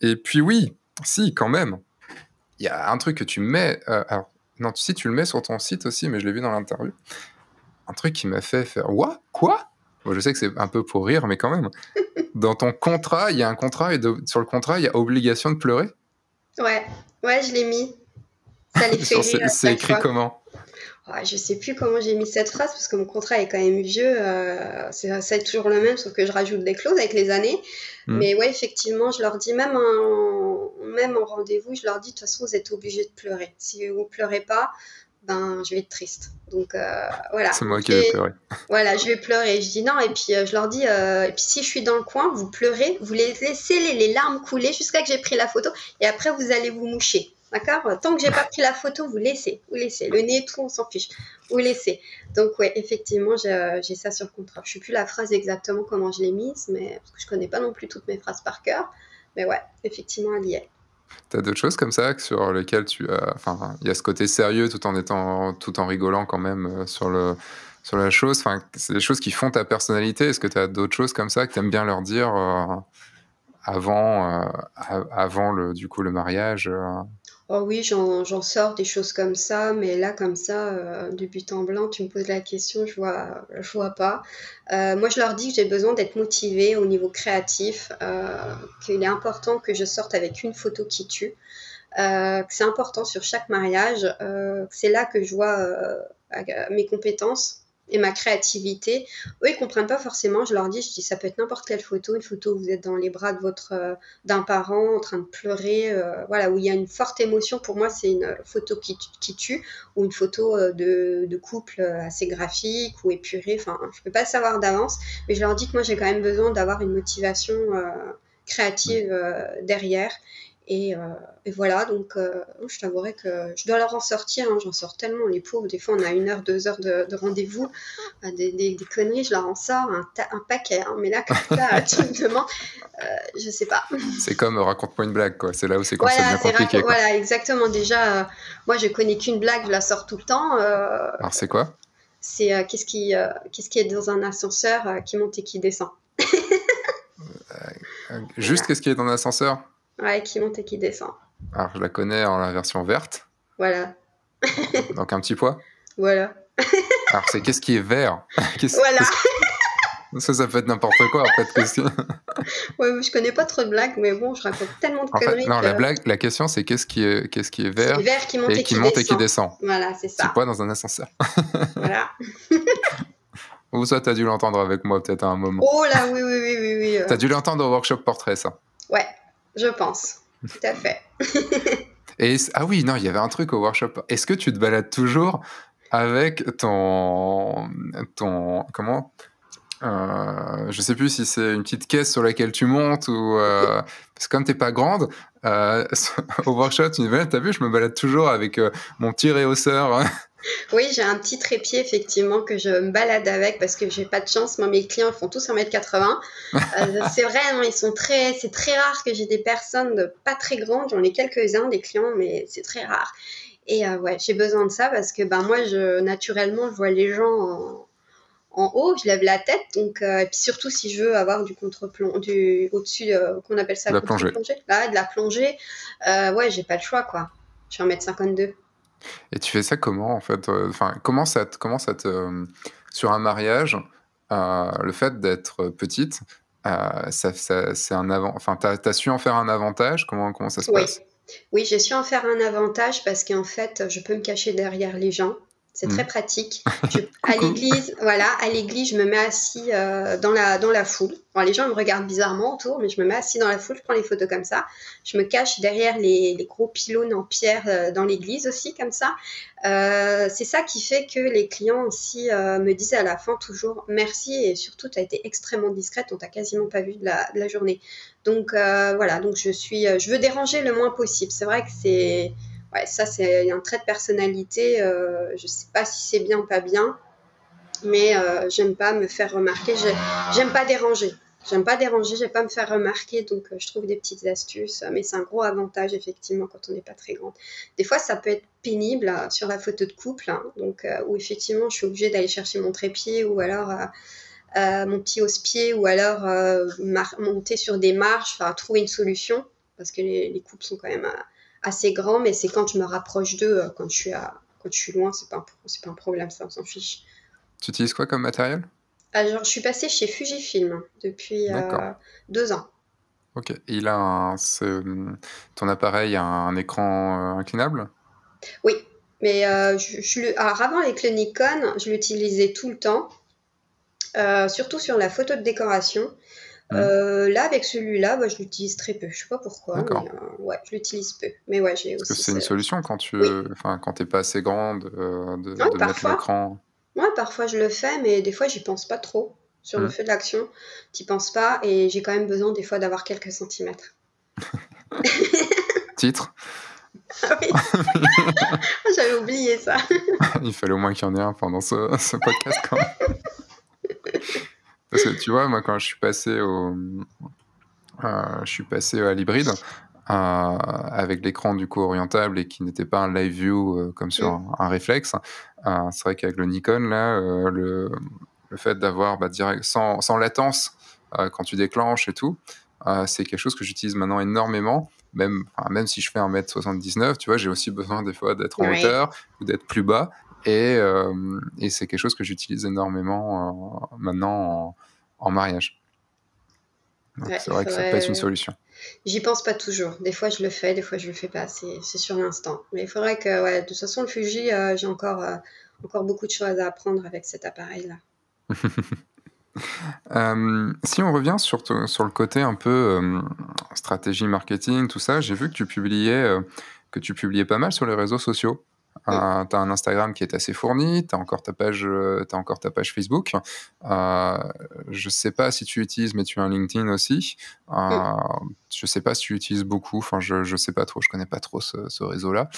Et puis oui, si quand même, il y a un truc que tu mets. Euh, alors non, si tu le mets sur ton site aussi, mais je l'ai vu dans l'interview. Un truc qui m'a fait faire. Ouah, quoi? Bon, je sais que c'est un peu pour rire, mais quand même. Dans ton contrat, il y a un contrat et de... sur le contrat, il y a obligation de pleurer. Ouais, ouais, je l'ai mis. Ça les fait rire. C'est écrit comment ? Je sais plus comment j'ai mis cette phrase parce que mon contrat est quand même vieux, euh, c'est, c'est toujours le même sauf que je rajoute des clauses avec les années. Mmh. Mais ouais, effectivement, je leur dis, même en, même en rendez-vous, je leur dis, de toute façon, vous êtes obligés de pleurer. Si vous ne pleurez pas, ben, je vais être triste. Donc euh, voilà. C'est moi qui vais pleurer. Voilà, je vais pleurer. Je dis non, et puis euh, je leur dis, euh, et puis si je suis dans le coin, vous pleurez, vous laissez les, les larmes couler jusqu'à que j'ai pris la photo, et après, vous allez vous moucher. D'accord? Tant que j'ai pas pris la photo, vous laissez, vous laissez. Le nez et tout, on s'en fiche. Vous laissez. Donc ouais, effectivement, j'ai, euh, j'ai ça sur contrat. Je sais plus la phrase exactement comment je l'ai mise, mais parce que je connais pas non plus toutes mes phrases par cœur. Mais ouais, effectivement, elle y est. T'as d'autres choses comme ça sur lesquelles tu as, enfin, il y a ce côté sérieux tout en étant, tout en rigolant quand même euh, sur le, sur la chose. Enfin, c'est des choses qui font ta personnalité. Est-ce que t'as d'autres choses comme ça que t'aimes bien leur dire euh, avant, euh, avant le, du coup, le mariage? Euh... Oh oui, j'en, j'en sors des choses comme ça, mais là, comme ça, euh, de but en blanc, tu me poses la question, je vois, je vois pas. Euh, moi, je leur dis que j'ai besoin d'être motivée au niveau créatif, euh, qu'il est important que je sorte avec une photo qui tue, euh, que c'est important sur chaque mariage, euh, que c'est là que je vois euh, mes compétences et ma créativité. Eux, ils comprennent pas forcément, je leur dis, je dis, ça peut être n'importe quelle photo, une photo où vous êtes dans les bras de votre, euh, d'un parent en train de pleurer, euh, voilà, où il y a une forte émotion, pour moi, c'est une photo qui, qui tue, ou une photo euh, de, de couple euh, assez graphique, ou épurée, enfin, je peux pas savoir d'avance, mais je leur dis que moi, j'ai quand même besoin d'avoir une motivation euh, créative euh, derrière. Et, euh, et voilà, donc euh, je t'avouerai que je dois leur en sortir, hein, j'en sors tellement, les pauvres, des fois on a une heure, deux heures de, de rendez-vous, euh, des, des, des conneries, je leur en sors un, ta un paquet, hein, mais là, comme là, tu me demandes, euh, je sais pas. C'est comme euh, raconte-moi une blague, quoi, c'est là où c'est comme voilà, ça devient compliqué. Quoi. Voilà, exactement, déjà, euh, moi je connais qu'une blague, je la sors tout le temps. Euh, Alors c'est quoi? C'est euh, qu'est-ce qui, euh, qu'est-ce qui est dans un ascenseur euh, qui monte et qui descend. euh, juste voilà. Qu'est-ce qui est dans un ascenseur? Ouais, qui monte et qui descend. Alors, je la connais en la version verte. Voilà. Donc, un petit poids. Voilà. Alors, c'est qu'est-ce qui est vert? Qu'est-ce, voilà. Qu'est-ce... Ça, ça peut être n'importe quoi, en fait. Qu'est-ce... ouais, je connais pas trop de blagues, mais bon, je raconte tellement de en conneries. Fait, non, que... la blague, la question, c'est qu'est-ce qui est, qu'est-ce qui est vert, est vert qui monte et, et qui, qui monte descend. Et qui descend. Voilà, c'est ça. C'est pas dans un ascenseur. voilà. Ou ça, t'as dû l'entendre avec moi, peut-être, à un moment. Oh là, oui, oui, oui, oui. oui euh... T'as dû l'entendre au workshop portrait, ça. Ouais. Je pense, tout à fait. Et, ah oui, non, il y avait un truc au workshop. Est-ce que tu te balades toujours avec ton... ton comment euh, je ne sais plus si c'est une petite caisse sur laquelle tu montes ou... Euh, parce que comme tu n'es pas grande, euh, au workshop, tu me balades, tu as vu, je me balade toujours avec euh, mon petit réhausseur. Oui, j'ai un petit trépied, effectivement, que je me balade avec parce que j'ai pas de chance. Moi, mes clients, ils font tous un mètre quatre-vingts. Euh, c'est vrai, hein, ils sont très... c'est très rare que j'ai des personnes de pas très grandes. J'en ai quelques-uns, des clients, mais c'est très rare. Et euh, ouais, j'ai besoin de ça parce que ben, moi, je, naturellement, je vois les gens en, en haut. Je lève la tête. Donc, euh, et puis surtout, si je veux avoir du contre-plongée, du, au-dessus, euh, qu'on appelle ça, la plongée. Là, de la plongée, euh, ouais, j'ai pas le choix, quoi. Je suis un mètre cinquante-deux. Et tu fais ça comment, en fait? Enfin, comment ça te, comment ça te, euh, sur un mariage, euh, le fait d'être petite, euh, ça, ça, c'est un avant, enfin, t'as, t'as su en faire un avantage? Comment, comment ça se oui. passe? Oui, j'ai su en faire un avantage parce qu'en fait, je peux me cacher derrière les gens. C'est mmh. très pratique. Je, à l'église, voilà, à l'église, je me mets assis euh, dans la dans la foule. Bon, les gens me regardent bizarrement autour, mais je me mets assis dans la foule, je prends les photos comme ça. Je me cache derrière les, les gros pylônes en pierre euh, dans l'église aussi, comme ça. Euh, c'est ça qui fait que les clients aussi euh, me disent à la fin toujours merci et surtout tu as été extrêmement discrète, on t'a quasiment pas vu de la, de la journée. Donc euh, voilà, donc je suis, euh, je veux déranger le moins possible. C'est vrai que c'est ouais, ça, c'est un trait de personnalité. Euh, je ne sais pas si c'est bien ou pas bien, mais euh, j'aime pas me faire remarquer. J'aime pas déranger. J'aime pas déranger, j'aime pas me faire remarquer. Donc, euh, je trouve des petites astuces. Mais c'est un gros avantage, effectivement, quand on n'est pas très grande. Des fois, ça peut être pénible euh, sur la photo de couple, hein, donc, euh, où effectivement, je suis obligée d'aller chercher mon trépied ou alors... Euh, Euh, mon petit hausse-pied ou alors euh, monter sur des marches, enfin trouver une solution parce que les, les couples sont quand même euh, assez grands, mais c'est quand je me rapproche d'eux, euh, quand je suis à, quand je suis loin, c'est pas un, c'est pas un problème, ça on s'en fiche. Tu utilises quoi comme matériel? Ah, genre, je suis passée chez Fujifilm depuis euh, deux ans. Ok, il a un, ton appareil a un écran euh, inclinable? Oui, mais euh, je, je, alors avant avec le Nikon, je l'utilisais tout le temps. Euh, surtout sur la photo de décoration. Mmh. Euh, là, avec celui-là, bah, je l'utilise très peu. Je ne sais pas pourquoi, mais euh, ouais, je l'utilise peu. Mais ouais, j'ai aussi. C'est une solution quand tu, oui. enfin, quand t'es pas assez grande euh, de, ouais, de mettre l'écran. Ouais, parfois je le fais, mais des fois j'y pense pas trop sur mmh. le feu de l'action. T'y penses pas, et j'ai quand même besoin des fois d'avoir quelques centimètres. Titre. Ah oui. J'avais oublié ça. Il fallait au moins qu'il y en ait un pendant ce, ce podcast quand même. Parce que tu vois, moi quand je suis passé au, euh, je suis passé à l'hybride euh, avec l'écran du coup orientable et qui n'était pas un live view euh, comme sur un, un réflexe, euh, c'est vrai qu'avec le Nikon là, euh, le, le fait d'avoir bah, direct sans, sans latence euh, quand tu déclenches et tout, euh, c'est quelque chose que j'utilise maintenant énormément. Même, enfin, même si je fais un mètre soixante-dix-neuf, tu vois, j'ai aussi besoin des fois d'être en oui. hauteur ou d'être plus bas. Et, euh, et c'est quelque chose que j'utilise énormément euh, maintenant en, en mariage. Donc ouais, c'est vrai que ça peut être une solution. J'y pense pas toujours. Des fois, je le fais, des fois, je le fais pas. C'est sur l'instant. Mais il faudrait que, ouais, de toute façon, le Fuji, euh, j'ai encore, euh, encore beaucoup de choses à apprendre avec cet appareil-là. euh, si on revient sur, sur le côté un peu euh, stratégie marketing, tout ça, j'ai vu que tu publiais, euh, que tu publiais pas mal sur les réseaux sociaux. T'as un, t'as un Instagram qui est assez fourni, t'as encore ta page, t'as encore ta page Facebook. Euh, je sais pas si tu utilises, mais tu as un LinkedIn aussi. Euh, mm. Je sais pas si tu utilises beaucoup. Enfin, je je sais pas trop. Je connais pas trop ce, ce réseau-là.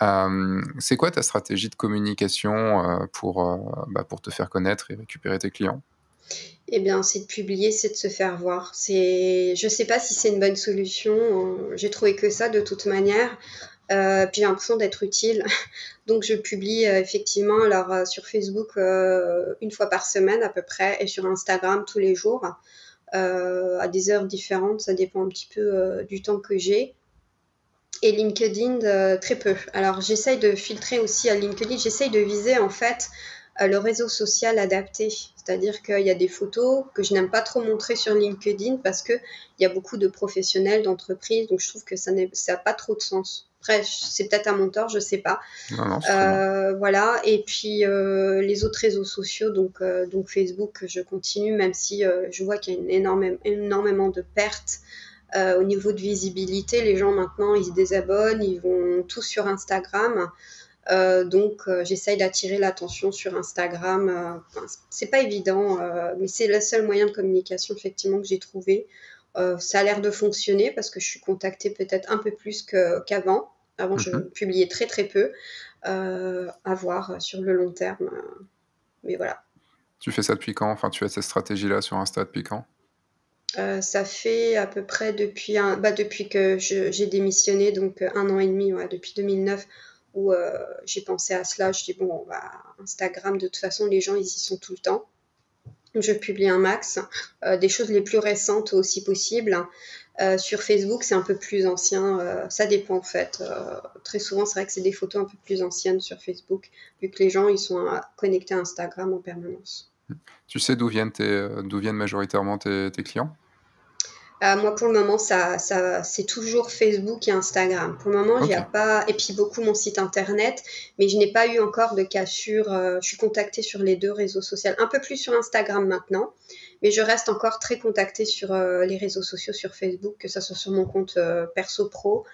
Euh, c'est quoi ta stratégie de communication euh, pour euh, bah, pour te faire connaître et récupérer tes clients? Eh bien, c'est de publier, c'est de se faire voir. C'est... Je ne sais pas si c'est une bonne solution. J'ai trouvé que ça de toute manière. Euh, puis j'ai l'impression d'être utile. Donc, je publie euh, effectivement alors, euh, sur Facebook euh, une fois par semaine à peu près et sur Instagram tous les jours euh, à des heures différentes. Ça dépend un petit peu euh, du temps que j'ai. Et LinkedIn, euh, très peu. Alors, j'essaye de filtrer aussi à LinkedIn. J'essaye de viser en fait euh, le réseau social adapté. C'est-à-dire qu'il y a des photos que je n'aime pas trop montrer sur LinkedIn parce qu'il y a beaucoup de professionnels, d'entreprises. Donc, je trouve que ça n'a pas trop de sens. Après, c'est peut-être un mentor, je ne sais pas. Non, non, euh, voilà. Et puis, euh, les autres réseaux sociaux, donc, euh, donc Facebook, je continue, même si euh, je vois qu'il y a une énorme, énormément de pertes euh, au niveau de visibilité. Les gens, maintenant, ils se désabonnent, ils vont tous sur Instagram. Euh, donc, euh, j'essaye d'attirer l'attention sur Instagram. Euh, enfin, c'est pas évident, euh, mais c'est le seul moyen de communication, effectivement, que j'ai trouvé. Euh, ça a l'air de fonctionner parce que je suis contactée peut-être un peu plus que, qu'avant. Avant, mm-hmm. je publiais très, très peu. Euh, à voir sur le long terme. Euh, mais voilà. Tu fais ça depuis quand? Enfin, tu as cette stratégie-là sur Insta depuis quand? Euh, ça fait à peu près depuis, un... bah, depuis que je, j'ai démissionné, donc un an et demi, ouais, depuis deux mille neuf. Où euh, j'ai pensé à cela, je dis bon, bah, Instagram, de toute façon, les gens, ils y sont tout le temps. Je publie un max, euh, des choses les plus récentes aussi possible. Euh, sur Facebook, c'est un peu plus ancien, euh, ça dépend en fait. Euh, très souvent, c'est vrai que c'est des photos un peu plus anciennes sur Facebook, vu que les gens, ils sont à, connectés à Instagram en permanence. Tu sais d'où viennent, tes, d'où viennent majoritairement tes, tes clients ? Euh, moi, pour le moment, ça, ça, c'est toujours Facebook et Instagram. Pour le moment, okay. J'ai pas... Et puis, beaucoup mon site internet, mais je n'ai pas eu encore de cas sur... Euh, je suis contactée sur les deux réseaux sociaux. Un peu plus sur Instagram maintenant, mais je reste encore très contactée sur euh, les réseaux sociaux, sur Facebook, que ce soit sur mon compte euh, perso-pro,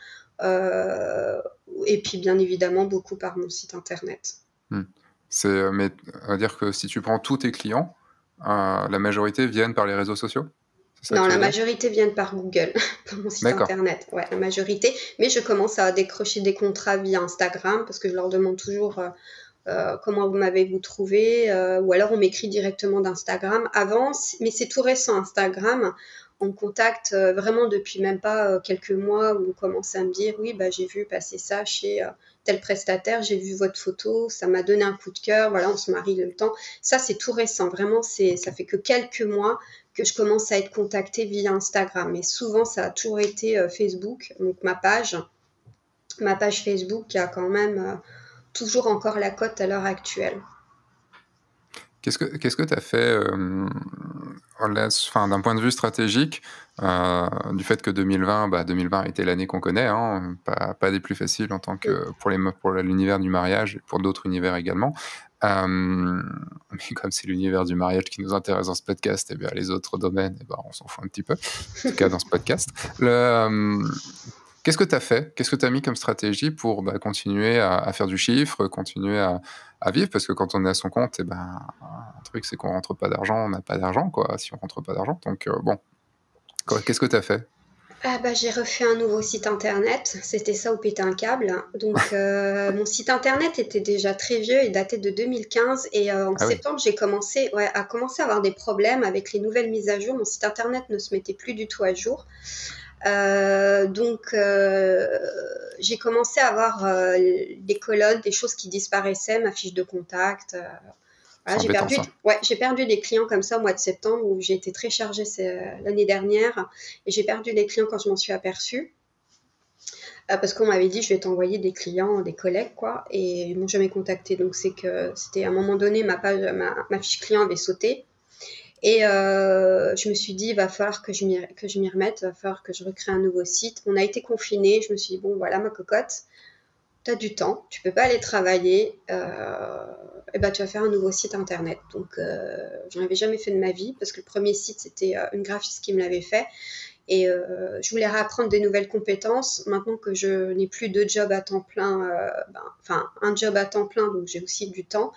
euh, et puis, bien évidemment, beaucoup par mon site internet. Hmm. C'est, mais à dire que si tu prends tous tes clients, euh, la majorité viennent par les réseaux sociaux ? Ça, non, la majorité viennent par Google, par mon site D'accord. internet. Ouais, la majorité. Mais je commence à décrocher des contrats via Instagram parce que je leur demande toujours euh, euh, comment vous m'avez-vous trouvé euh, ou alors on m'écrit directement d'Instagram. Avant, mais c'est tout récent Instagram. On contacte euh, vraiment depuis même pas euh, quelques mois où on commence à me dire oui, bah, j'ai vu passer ça chez euh, tel prestataire, j'ai vu votre photo, ça m'a donné un coup de cœur, voilà, on se marie le temps. Ça, c'est tout récent. Vraiment, c'est, ça fait que quelques mois que je commence à être contactée via Instagram. Mais souvent, ça a toujours été euh, Facebook, donc ma page. Ma page Facebook qui a quand même euh, toujours encore la cote à l'heure actuelle. Qu'est-ce que qu'est-ce que tu as fait euh, là, enfin, d'un point de vue stratégique, euh, du fait que deux mille vingt, bah, deux mille vingt était l'année qu'on connaît, hein, pas, pas des plus faciles en tant que pour, les, pour l'univers du mariage et pour d'autres univers également. Euh, mais comme c'est l'univers du mariage qui nous intéresse dans ce podcast, et bien les autres domaines, et bien on s'en fout un petit peu, en tout cas dans ce podcast. Le, euh, qu'est-ce que tu as fait ? Qu'est-ce que tu as mis comme stratégie pour bah, continuer à, à faire du chiffre, continuer à, à vivre ? Parce que quand on est à son compte, et ben, un truc, c'est qu'on ne rentre pas d'argent, on n'a pas d'argent, quoi, si on ne rentre pas d'argent. Donc euh, bon, qu'est-ce que tu as fait ? Ah bah, j'ai refait un nouveau site internet, c'était ça ou péter un câble. Donc euh, mon site internet était déjà très vieux et datait de deux mille quinze et euh, en ah septembre oui. j'ai commencé ouais, à commencer à avoir des problèmes avec les nouvelles mises à jour. Mon site internet ne se mettait plus du tout à jour. Euh, donc euh, j'ai commencé à avoir euh, des colonnes, des choses qui disparaissaient, ma fiche de contact... Euh, Voilà, j'ai, perdu, ouais, j'ai perdu des clients comme ça au mois de septembre où j'ai été très chargée l'année dernière et j'ai perdu des clients quand je m'en suis aperçue euh, parce qu'on m'avait dit je vais t'envoyer des clients, des collègues quoi et ils m'ont jamais contacté donc c'est que c'était à un moment donné ma, page, ma, ma fiche client avait sauté et euh, je me suis dit il va falloir que je, m'y, que je m'y remette, il va falloir que je recrée un nouveau site. On a été confinés, je me suis dit bon voilà ma cocotte. tu as du temps, tu peux pas aller travailler, euh, et ben, tu vas faire un nouveau site internet. Donc, euh, j'en avais jamais fait de ma vie parce que le premier site, c'était euh, une graphiste qui me l'avait fait. Et euh, je voulais réapprendre des nouvelles compétences. Maintenant que je n'ai plus de job à temps plein, euh, ben, enfin, un job à temps plein, donc j'ai aussi du temps,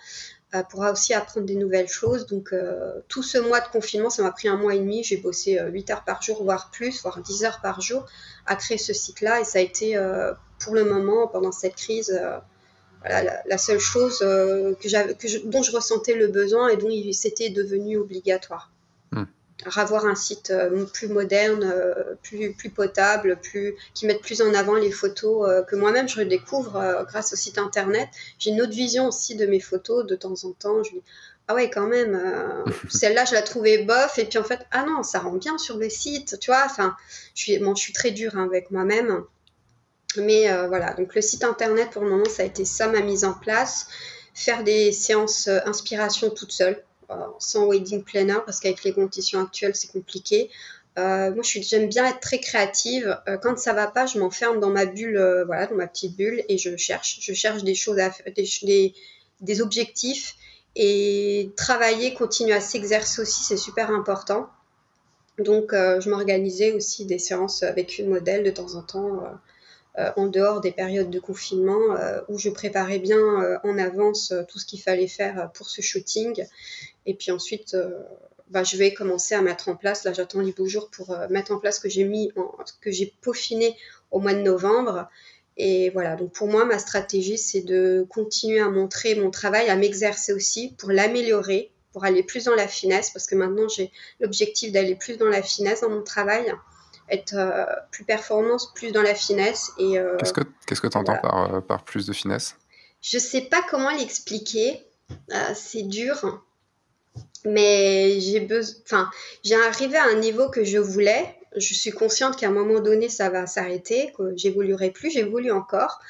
euh, pour aussi apprendre des nouvelles choses. Donc, euh, tout ce mois de confinement, ça m'a pris un mois et demi. J'ai bossé euh, huit heures par jour, voire plus, voire dix heures par jour à créer ce site-là. Et ça a été, euh, pour le moment, pendant cette crise, euh, voilà, la, la seule chose euh, que j'avais, que je, dont je ressentais le besoin et dont il s'était devenu obligatoire. Mmh. Avoir un site euh, plus moderne, euh, plus, plus potable, plus, qui mette plus en avant les photos euh, que moi-même je redécouvre euh, grâce au site internet. J'ai une autre vision aussi de mes photos de temps en temps. Je dis « Ah ouais, quand même, euh, celle-là, je la trouvais bof. » Et puis en fait, « Ah non, ça rend bien sur le site. » Tu vois, enfin, je suis, bon, je suis très dure hein, avec moi-même. Mais euh, voilà, donc le site internet, pour le moment, ça a été ça, ma mise en place. Faire des séances euh, inspiration toute seule. Euh, sans wedding planner parce qu'avec les conditions actuelles c'est compliqué. Euh, moi je j'aime bien être très créative. Euh, quand ça va pas, je m'enferme dans ma bulle, euh, voilà, dans ma petite bulle et je cherche, je cherche des choses, à, des, des, des objectifs et travailler, continuer à s'exercer aussi, c'est super important. Donc euh, je m'organisais aussi des séances avec une modèle de temps en temps. Euh, Euh, en dehors des périodes de confinement, euh, où je préparais bien euh, en avance euh, tout ce qu'il fallait faire euh, pour ce shooting. Et puis ensuite, euh, bah, je vais commencer à mettre en place, là j'attends les beaux jours pour euh, mettre en place ce que j'ai mis, en, que j'ai peaufiné au mois de novembre. Et voilà, donc pour moi, ma stratégie, c'est de continuer à montrer mon travail, à m'exercer aussi pour l'améliorer, pour aller plus dans la finesse, parce que maintenant j'ai l'objectif d'aller plus dans la finesse dans mon travail. Être euh, plus performance, plus dans la finesse. Et, euh, qu'est-ce que qu'est-ce que tu entends voilà. par, par plus de finesse? Je ne sais pas comment l'expliquer, euh, c'est dur, mais j'ai besoin. Enfin, j'ai arrivé à un niveau que je voulais. Je suis consciente qu'à un moment donné, ça va s'arrêter, que j'évoluerai plus, j'évolue encore.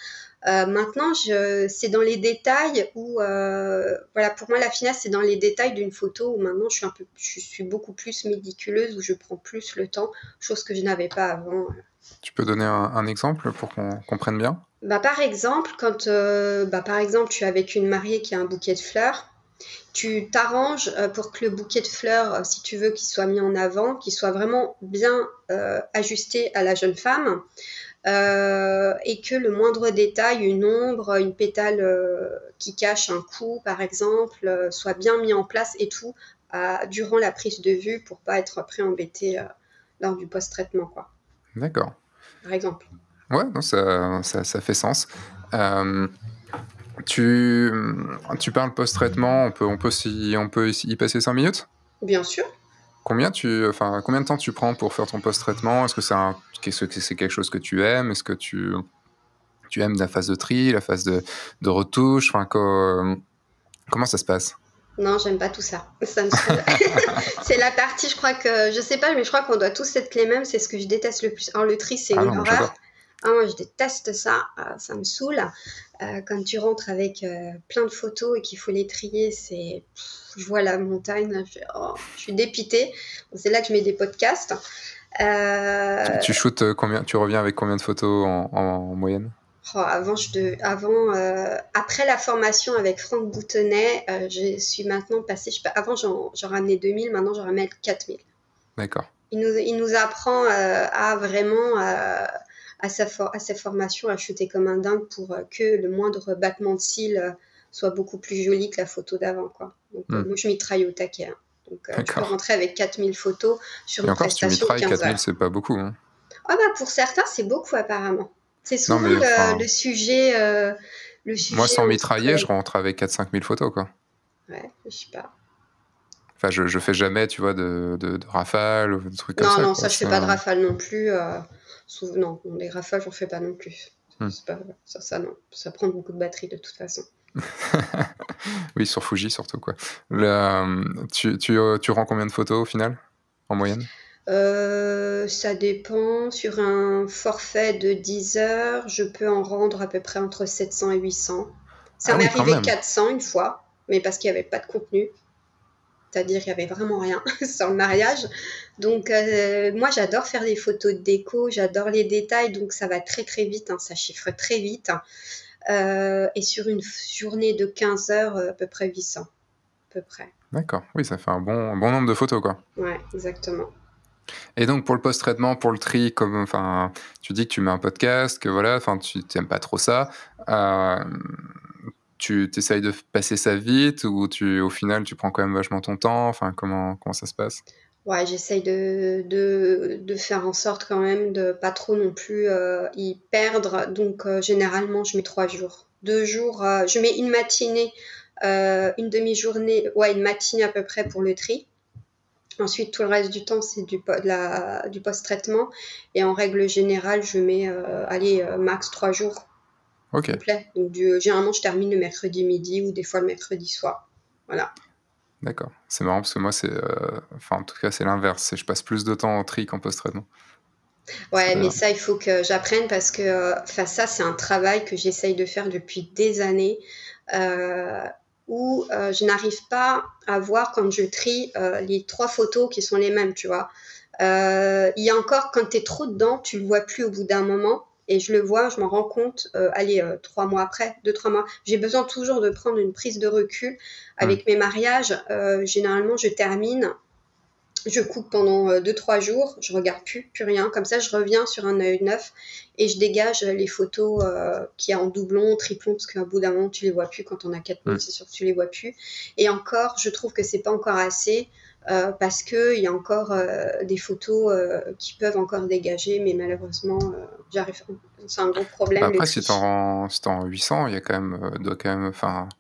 Euh, maintenant, je... c'est dans les détails où, euh, voilà, pour moi, la finesse, c'est dans les détails d'une photo où maintenant, je suis, un peu, je suis beaucoup plus médiculeuse, où je prends plus le temps, chose que je n'avais pas avant. Tu peux donner un, un exemple pour qu'on comprenne bien ? Bah, par exemple, quand euh, bah, par exemple, tu es avec une mariée qui a un bouquet de fleurs, tu t'arranges euh, pour que le bouquet de fleurs, euh, si tu veux, qu'il soit mis en avant, qu'il soit vraiment bien euh, ajusté à la jeune femme. Euh, et que le moindre détail, une ombre, une pétale euh, qui cache un coup par exemple, euh, soit bien mis en place et tout à, durant la prise de vue pour pas être après embêté euh, lors du post-traitement quoi. D'accord. Par exemple. Ouais, non, ça, ça, ça fait sens. Euh, tu, tu parles post-traitement, on peut, on peut, si, on peut y passer cinq minutes? Bien sûr. Combien, tu, enfin, combien de temps tu prends pour faire ton post-traitement? Est-ce que c'est, un, est-ce que c'est quelque chose que tu aimes? Est-ce que tu, tu aimes la phase de tri, la phase de, de retouche enfin, que, comment ça se passe? Non, j'aime pas tout ça. Ça me saoule. C'est la partie, je crois que... Je sais pas, mais je crois qu'on doit tous être les mêmes. C'est ce que je déteste le plus. Alors, le tri, c'est ah une non, horreur. Ah, moi, je déteste ça. Ah, ça me saoule. Euh, quand tu rentres avec euh, plein de photos et qu'il faut les trier, c'est... Je vois la montagne, là, je... Oh, je suis dépitée. Bon, c'est là que je mets des podcasts. Euh... Tu, tu shootes combien? Tu reviens avec combien de photos en, en, en moyenne? Oh, avant, je de... avant euh... après la formation avec Franck Boutonnet, euh, je suis maintenant passée. Je sais pas, avant, j'en, j'en ramenais deux mille, maintenant, j'en ramène quatre mille. D'accord. Il nous, il nous apprend euh, à vraiment. Euh... À sa, for- à sa formation, à shooter comme un dingue pour euh, que le moindre battement de cils euh, soit beaucoup plus joli que la photo d'avant, quoi. Donc, euh, mmh. Moi, je mitraille au taquet. Hein. Donc, euh, je peux rentrer avec quatre mille photos sur et une encore, prestation si tu mitrailles, de quinze heures. quatre mille, c'est pas beaucoup. Hein. Ah bah, pour certains, c'est beaucoup, apparemment. C'est souvent non, mais, le, enfin, le, sujet, euh, le sujet... Moi, sans mitrailler, avec... je rentre avec quatre à cinq mille photos, quoi. Ouais, je sais pas. Enfin, je, je fais jamais, tu vois, de, de, de rafale ou de trucs non, comme ça. Non, non, ça, je fais pas de rafale non plus. Euh... Non, les rafales, j'en fais pas non plus. Hmm. C'est pas, ça, ça, non. Ça prend beaucoup de batterie de toute façon. Oui, sur Fuji surtout, quoi. Le, tu, tu, tu rends combien de photos au final, en moyenne? euh, Ça dépend. Sur un forfait de dix heures, je peux en rendre à peu près entre sept cents et huit cents. Ça ah m'est oui, arrivé quatre cents une fois, mais parce qu'il n'y avait pas de contenu. C'est-à-dire qu'il n'y avait vraiment rien sans le mariage. Donc, euh, moi, j'adore faire des photos de déco, j'adore les détails, donc ça va très, très vite, hein, ça chiffre très vite. euh, et sur une journée de quinze heures, à peu près huit cents, à peu près. D'accord, oui, ça fait un bon, un bon nombre de photos, quoi. Ouais, exactement. Et donc, pour le post-traitement, pour le tri, comme, enfin, tu dis que tu mets un podcast, que voilà, enfin, tu n'aimes pas trop ça. Euh, tu essayes de passer ça vite ou tu, au final, tu prends quand même vachement ton temps? Enfin, comment, comment ça se passe? Ouais, j'essaye de, de, de faire en sorte quand même de pas trop non plus euh, y perdre. Donc, euh, généralement, je mets trois jours. Deux jours, euh, je mets une matinée, euh, une demi-journée, ouais, une matinée à peu près pour le tri. Ensuite, tout le reste du temps, c'est du, de la, du post-traitement. Et en règle générale, je mets, euh, allez, max trois jours. Ok. Complet. Donc, du, généralement, je termine le mercredi midi ou des fois le mercredi soir. Voilà. D'accord. C'est marrant parce que moi, c'est, euh, enfin, en tout cas, c'est l'inverse. Je passe plus de temps en tri qu'en post-traitement. Ouais, mais ça, il faut que j'apprenne parce que, enfin, euh, ça, c'est un travail que j'essaye de faire depuis des années. Euh... où euh, je n'arrive pas à voir quand je trie euh, les trois photos qui sont les mêmes, tu vois. Euh, il y a encore, quand tu es trop dedans, tu ne le vois plus au bout d'un moment, et je le vois, je m'en rends compte, euh, allez, euh, trois mois après, deux, trois mois. J'ai besoin toujours de prendre une prise de recul. Avec mmh. mes mariages, euh, généralement, je termine, je coupe pendant euh, deux, trois jours, je ne regarde plus, plus rien. Comme ça, je reviens sur un œil neuf, et je dégage les photos euh, qu'il y a en doublon, triplon, parce qu'à bout d'un moment, tu les vois plus. Quand on a quatre mois, c'est sûr que tu les vois plus. Et encore, je trouve que c'est pas encore assez euh, parce qu'il y a encore euh, des photos euh, qui peuvent encore dégager, mais malheureusement, euh, j'arrive... c'est un gros problème. Bah après, si t'en rends si huit cents, il y a quand même... Euh, doit quand même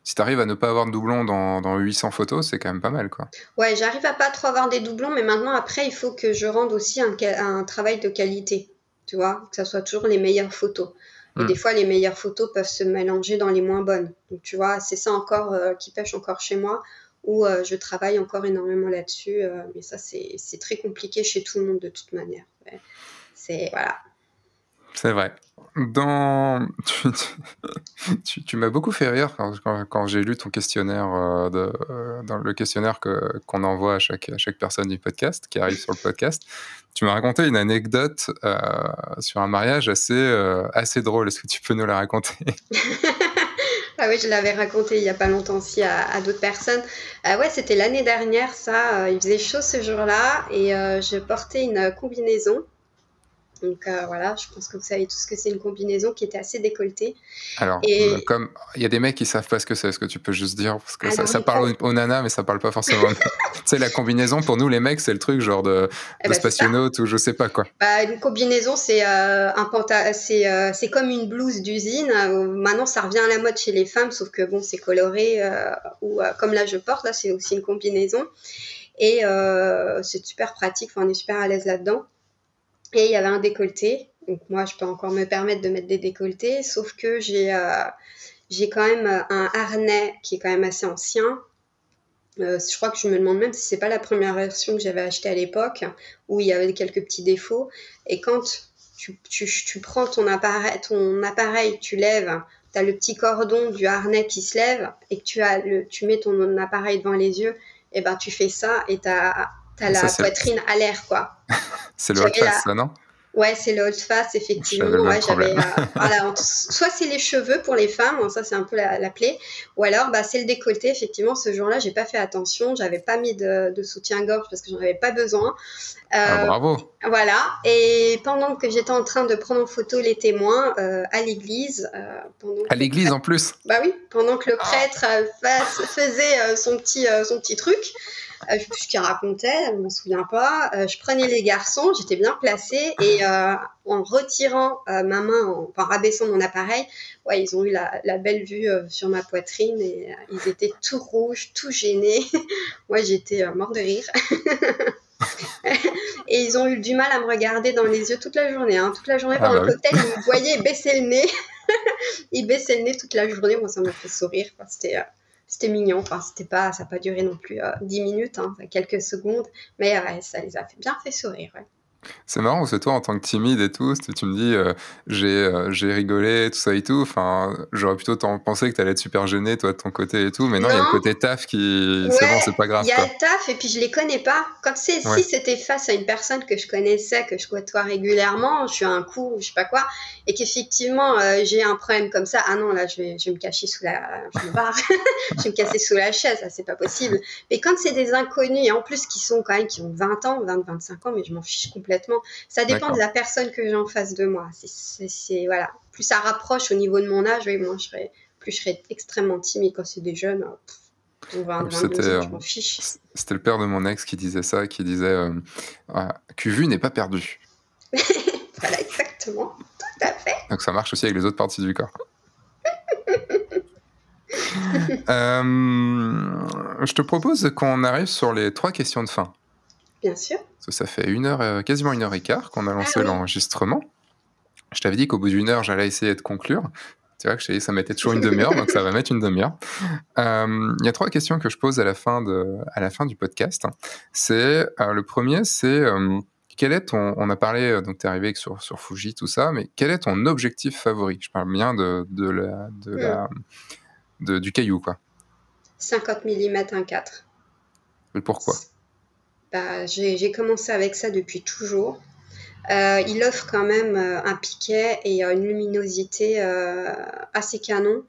si t'arrives à ne pas avoir de doublons dans, dans huit cents photos, c'est quand même pas mal, quoi. Ouais, j'arrive à pas trop avoir des doublons, mais maintenant, après, il faut que je rende aussi un, un travail de qualité. Tu vois, que ça soit toujours les meilleures photos. Et mmh. des fois, les meilleures photos peuvent se mélanger dans les moins bonnes. Donc, tu vois, c'est ça encore euh, qui pêche encore chez moi, où euh, je travaille encore énormément là-dessus. Euh, mais ça, c'est, c'est très compliqué chez tout le monde de toute manière. Ouais. C'est, voilà. C'est vrai. Dans... tu, tu, tu m'as beaucoup fait rire quand, quand, quand j'ai lu ton questionnaire, euh, de, euh, dans le questionnaire que, qu'on envoie à chaque, à chaque personne du podcast, qui arrive sur le podcast. Tu m'as raconté une anecdote euh, sur un mariage assez, euh, assez drôle. Est-ce que tu peux nous la raconter? Ah oui, je l'avais raconté il n'y a pas longtemps aussi à, à d'autres personnes. Euh, ouais, c'était l'année dernière, ça. Euh, il faisait chaud ce jour-là et euh, je portais une combinaison. Donc euh, voilà, je pense que vous savez tous ce que c'est, une combinaison qui était assez décolletée. Alors, et... comme il y a des mecs qui ne savent pas ce que c'est, est-ce que tu peux juste dire? Parce que ah ça, non, ça parle aux, aux nanas, mais ça ne parle pas forcément. Tu sais, la combinaison, pour nous les mecs, c'est le truc genre de, eh de bah, spationaute ou je ne sais pas quoi. Bah, une combinaison, c'est, euh, un panta... c'est, euh, c'est comme une blouse d'usine. Maintenant, ça revient à la mode chez les femmes, sauf que bon, c'est coloré. Euh, ou euh, comme là, je porte, là, c'est aussi une combinaison. Et euh, c'est super pratique, enfin, on est super à l'aise là-dedans. Et il y avait un décolleté, donc moi je peux encore me permettre de mettre des décolletés, sauf que j'ai, euh, j'ai quand même un harnais qui est quand même assez ancien. Euh, je crois que je me demande même si c'est pas la première version que j'avais achetée à l'époque, où il y avait quelques petits défauts. Et quand tu, tu, tu prends ton appareil, ton appareil, tu lèves, tu as le petit cordon du harnais qui se lève, et que tu, as le, tu mets ton appareil devant les yeux, et ben tu fais ça et tu as... T'as ça, la poitrine le... à l'air, quoi. C'est le old face, la... ça, non? Ouais, c'est le old face, effectivement. J'avais ouais, j'avais, euh, voilà, soit c'est les cheveux pour les femmes, ça c'est un peu la, la plaie, ou alors bah, c'est le décolleté, effectivement. Ce jour-là, j'ai pas fait attention, j'avais pas mis de, de soutien-gorge parce que j'en avais pas besoin. Euh, ah, bravo! Voilà, et pendant que j'étais en train de prendre en photo les témoins euh, à l'église... Euh, pendant à l'église prêtre... en plus? Bah oui, pendant que le prêtre euh, fasse, faisait euh, son, petit, euh, son petit truc... Euh, je ne sais plus ce qu'il racontait, je ne m'en souviens pas. Euh, je prenais les garçons, j'étais bien placée et euh, en retirant euh, ma main, en, en rabaissant mon appareil, ouais, ils ont eu la, la belle vue euh, sur ma poitrine et euh, ils étaient tout rouges, tout gênés. Moi, j'étais euh, morte de rire. Et ils ont eu du mal à me regarder dans les yeux toute la journée. Hein. Toute la journée, pendant ah bah le cocktail, oui. Ils me voyaient baisser le nez. Ils baissaient le nez toute la journée. Moi, ça m'a fait sourire. Enfin, c'était... Euh... C'était mignon, enfin, c'était pas, ça n'a pas duré non plus dix minutes, hein, quelques secondes, mais ouais, ça les a fait bien fait sourire. Ouais. C'est marrant, parce que toi, en tant que timide et tout, tu me dis euh, j'ai, euh, j'ai rigolé, tout ça et tout. Enfin, j'aurais plutôt pensé que tu allais être super gêné, toi, de ton côté et tout. Mais non, il y a le côté taf qui. Ouais, c'est bon, c'est pas grave. Il y a quoi. Taf, et puis je les connais pas. Comme c'est, ouais. Si c'était face à une personne que je connaissais, que je côtoie régulièrement, je suis à un coup, je sais pas quoi, et qu'effectivement, euh, j'ai un problème comme ça. Ah non, là, je vais, je vais me cacher sous la. Je me barre. Je vais me casser sous la chaise, ça, c'est pas possible. Mais quand c'est des inconnus, et en plus, qui sont quand même, qui ont vingt ans, vingt, vingt-cinq ans, mais je m'en fiche complètement. Ça dépend D'accord. de la personne que j'ai en face de moi. C'est, c'est, c'est, voilà. Plus ça rapproche au niveau de mon âge, oui, moi, je serais, plus je serais extrêmement timide. Quand c'est des jeunes, pff, vingt, vingt-deux ans, je m'en fiche. C'était le père de mon ex qui disait ça, qui disait euh, « Cuvu n'est pas perdu ». Voilà, exactement. Tout à fait. Donc, ça marche aussi avec les autres parties du corps. euh, je te propose qu'on arrive sur les trois questions de fin. Bien sûr. Ça fait une heure, quasiment une heure et quart qu'on a lancé ah oui. l'enregistrement. Je t'avais dit qu'au bout d'une heure, j'allais essayer de conclure. Tu vois que je t'ai dit, ça mettait toujours une demi-heure, donc ça va mettre une demi-heure. Euh, il y a trois questions que je pose à la fin, de, à la fin du podcast. C'est, euh, le premier, c'est euh, quel est ton... On a parlé, donc tu es arrivé sur, sur Fuji, tout ça, mais quel est ton objectif favori ? Je parle bien de, de la, de mmh. la, de, du caillou, quoi. cinquante millimètres un virgule quatre. Et pourquoi ? C'est... Bah, j'ai, j'ai commencé avec ça depuis toujours. Euh, il offre quand même euh, un piquet et euh, une luminosité euh, assez canon.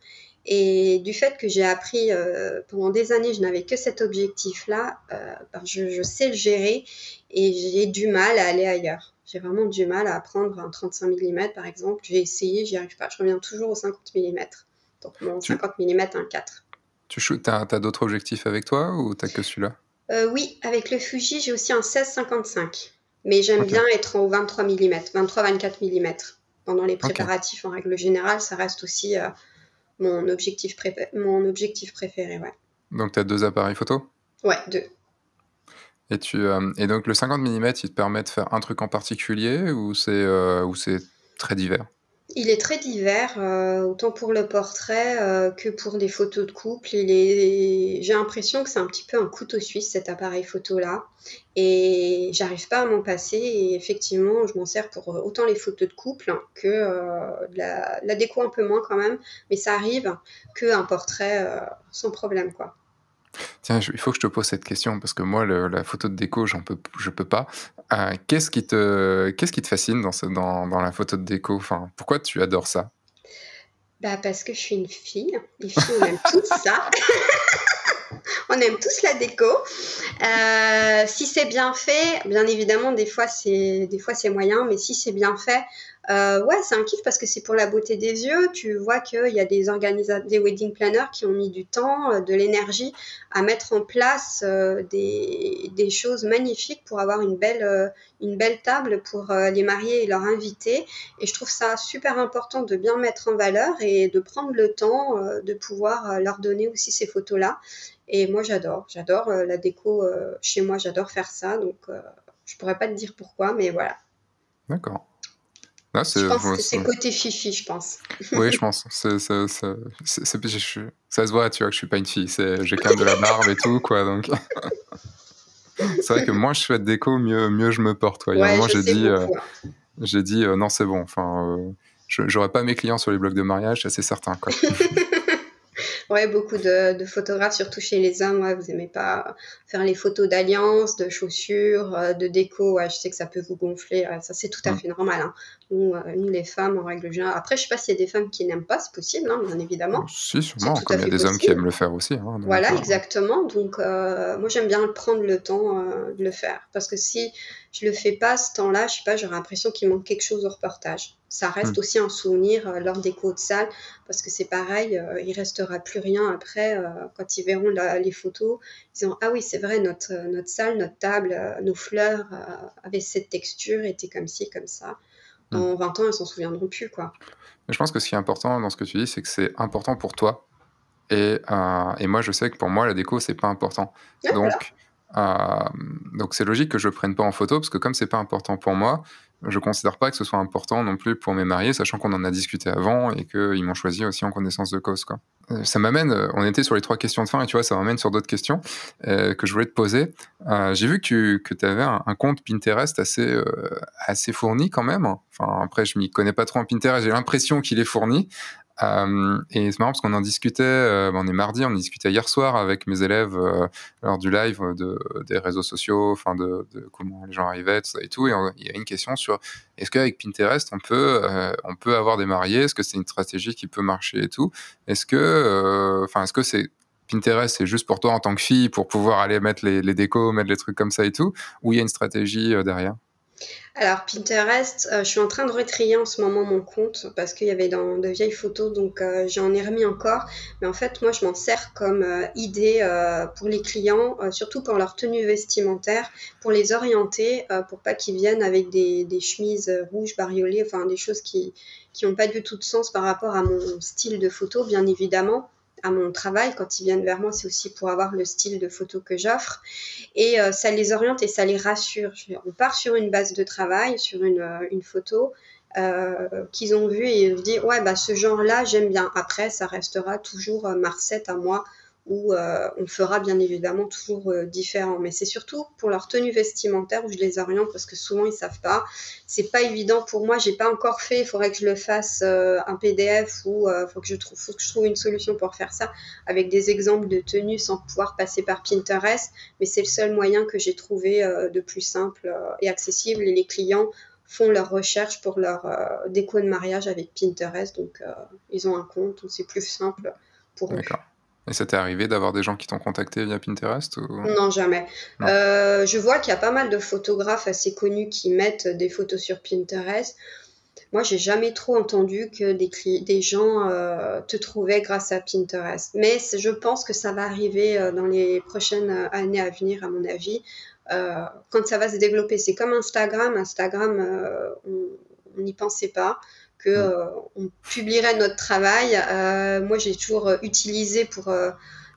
Et du fait que j'ai appris euh, pendant des années, je n'avais que cet objectif-là, euh, bah, je, je sais le gérer et j'ai du mal à aller ailleurs. J'ai vraiment du mal à prendre un trente-cinq millimètres par exemple. J'ai essayé, j'y arrive pas. Je reviens toujours au cinquante millimètres. Donc mon tu... cinquante millimètres un virgule quatre. Tu shootes, t'as, t'as d'autres objectifs avec toi ou t'as que celui-là ? Euh, oui, avec le Fuji, j'ai aussi un seize cinquante-cinq. Mais j'aime okay. bien être au vingt-trois millimètres, vingt-trois vingt-quatre millimètres. Pendant les préparatifs, okay. en règle générale, ça reste aussi euh, mon, objectif pré- mon objectif préféré. Ouais. Donc, tu as deux appareils photo ? Ouais, deux. Et, tu, euh, et donc, le cinquante millimètres, il te permet de faire un truc en particulier ou c'est, euh, ou c'est très divers ? Il est très divers, euh, autant pour le portrait euh, que pour des photos de couple. Il est... J'ai l'impression que c'est un petit peu un couteau suisse, cet appareil photo-là. Et j'arrive pas à m'en passer. Et effectivement, je m'en sers pour autant les photos de couple que euh, de la... la déco un peu moins quand même. Mais ça arrive qu'un portrait euh, sans problème, quoi. Tiens, je, il faut que je te pose cette question parce que moi, le, la photo de déco, j'en peux, je peux pas. Euh, qu'est-ce qui te, qu'est-ce qui te fascine dans, ce, dans, dans la photo de déco ? Enfin, pourquoi tu adores ça ? Bah parce que je suis une fille. Les filles, on aime tous ça. On aime tous la déco. Euh, si c'est bien fait, bien évidemment, des fois c'est, des fois c'est moyen, mais si c'est bien fait. Euh, ouais, c'est un kiff parce que c'est pour la beauté des yeux. Tu vois qu'il y a des organisa- des wedding planners qui ont mis du temps, euh, de l'énergie à mettre en place euh, des, des choses magnifiques pour avoir une belle, euh, une belle table pour euh, les mariés et leurs invités. Et je trouve ça super important de bien mettre en valeur et de prendre le temps euh, de pouvoir euh, leur donner aussi ces photos-là. Et moi, j'adore. J'adore euh, la déco euh, chez moi. J'adore faire ça. Donc, euh, je pourrais pas te dire pourquoi, mais voilà. D'accord. Là, c'est, je pense que c'est, c'est côté fifi, je pense. Oui, je pense. C'est, c'est, c'est, c'est, c'est, je, ça se voit, tu vois, que je suis pas une fille. C'est, j'ai quand même de la barbe et tout, quoi. Donc, c'est vrai que moins je fais de déco, mieux, mieux je me porte. Quoi. Il y a ouais, un moment, j'ai dit, euh, j'ai dit, euh, non, c'est bon. Enfin, euh, je, j'aurais pas mes clients sur les blogs de mariage, ça, c'est certain, quoi. Ouais, beaucoup de, de photographes, surtout chez les hommes, ouais, vous aimez pas faire les photos d'alliances, de chaussures, de déco, ouais, je sais que ça peut vous gonfler, ouais, ça c'est tout à mmh. fait normal, hein. Nous, euh, nous les femmes en règle générale, après je sais pas s'il y a des femmes qui n'aiment pas, c'est possible, hein, bien évidemment. Si, sûrement, comme il y a des possible. Hommes qui aiment le faire aussi. Hein, voilà, cas. Exactement, donc euh, moi j'aime bien prendre le temps euh, de le faire, parce que si je le fais pas ce temps-là, je sais pas, j'aurais l'impression qu'il manque quelque chose au reportage. Ça reste mmh. aussi un souvenir, euh, leur déco de salle, parce que c'est pareil, euh, il restera plus rien après, euh, quand ils verront la, les photos, ils diront « Ah oui, c'est vrai, notre, notre salle, notre table, euh, nos fleurs euh, avaient cette texture, étaient comme ci, comme ça. » Dans mmh. vingt ans, ils s'en souviendront plus, quoi. Je pense que ce qui est important dans ce que tu dis, c'est que c'est important pour toi. Et, euh, et moi, je sais que pour moi, la déco, c'est pas important. Ah, donc, voilà. à... Donc c'est logique que je ne prenne pas en photo, parce que comme ce n'est pas important pour moi, je ne considère pas que ce soit important non plus pour mes mariés, sachant qu'on en a discuté avant et qu'ils m'ont choisi aussi en connaissance de cause, quoi. Ça m'amène, on était sur les trois questions de fin, et tu vois, ça m'amène sur d'autres questions euh, que je voulais te poser. Euh, j'ai vu que, que tu avais un, un compte Pinterest assez, euh, assez fourni quand même. Enfin, après, je ne m'y connais pas trop en Pinterest, j'ai l'impression qu'il est fourni. Euh, et c'est marrant parce qu'on en discutait, euh, on est mardi, on en discutait hier soir avec mes élèves euh, lors du live de, des réseaux sociaux, enfin de, de comment les gens arrivaient, tout ça et tout. Et il y a une question sur est-ce qu'avec Pinterest on peut euh, on peut avoir des mariés, est-ce que c'est une stratégie qui peut marcher et tout. Est-ce que, enfin, euh, est-ce que c'est Pinterest, c'est juste pour toi en tant que fille pour pouvoir aller mettre les, les décos, mettre les trucs comme ça et tout, ou il y a une stratégie euh, derrière? Alors Pinterest, euh, je suis en train de retrier en ce moment mon compte parce qu'il y avait dans, de vieilles photos, donc euh, j'en ai remis encore. Mais en fait, moi, je m'en sers comme euh, idée euh, pour les clients, euh, surtout pour leur tenue vestimentaire, pour les orienter, euh, pour pas qu'ils viennent avec des, des chemises rouges, bariolées, enfin des choses qui n'ont pas du tout de sens par rapport à mon style de photo, bien évidemment. À mon travail, quand ils viennent vers moi, c'est aussi pour avoir le style de photo que j'offre, et euh, ça les oriente et ça les rassure. Je, on part sur une base de travail, sur une, euh, une photo euh, qu'ils ont vue, et ils se disent ouais bah ce genre là j'aime bien. Après ça restera toujours euh, ma recette à moi, où euh, on fera bien évidemment toujours euh, différent, mais c'est surtout pour leur tenue vestimentaire où je les oriente, parce que souvent ils savent pas, c'est pas évident pour moi, j'ai pas encore fait, il faudrait que je le fasse euh, un P D F, ou euh, faut que je trouve, faut que je trouve une solution pour faire ça avec des exemples de tenues sans pouvoir passer par Pinterest, mais c'est le seul moyen que j'ai trouvé euh, de plus simple euh, et accessible, et les clients font leurs recherches pour leur euh, déco de mariage avec Pinterest, donc euh, ils ont un compte, donc c'est plus simple pour eux. Et ça t'est arrivé d'avoir des gens qui t'ont contacté via Pinterest ou... Non, jamais. Non. Euh, je vois qu'il y a pas mal de photographes assez connus qui mettent des photos sur Pinterest. Moi, j'ai jamais trop entendu que des, des gens euh, te trouvaient grâce à Pinterest. Mais je pense que ça va arriver euh, dans les prochaines années à venir, à mon avis, euh, quand ça va se développer. C'est comme Instagram. Instagram, euh, on n'y pensait pas. Que euh, on publierait notre travail. Euh, moi, j'ai toujours euh, utilisé pour euh,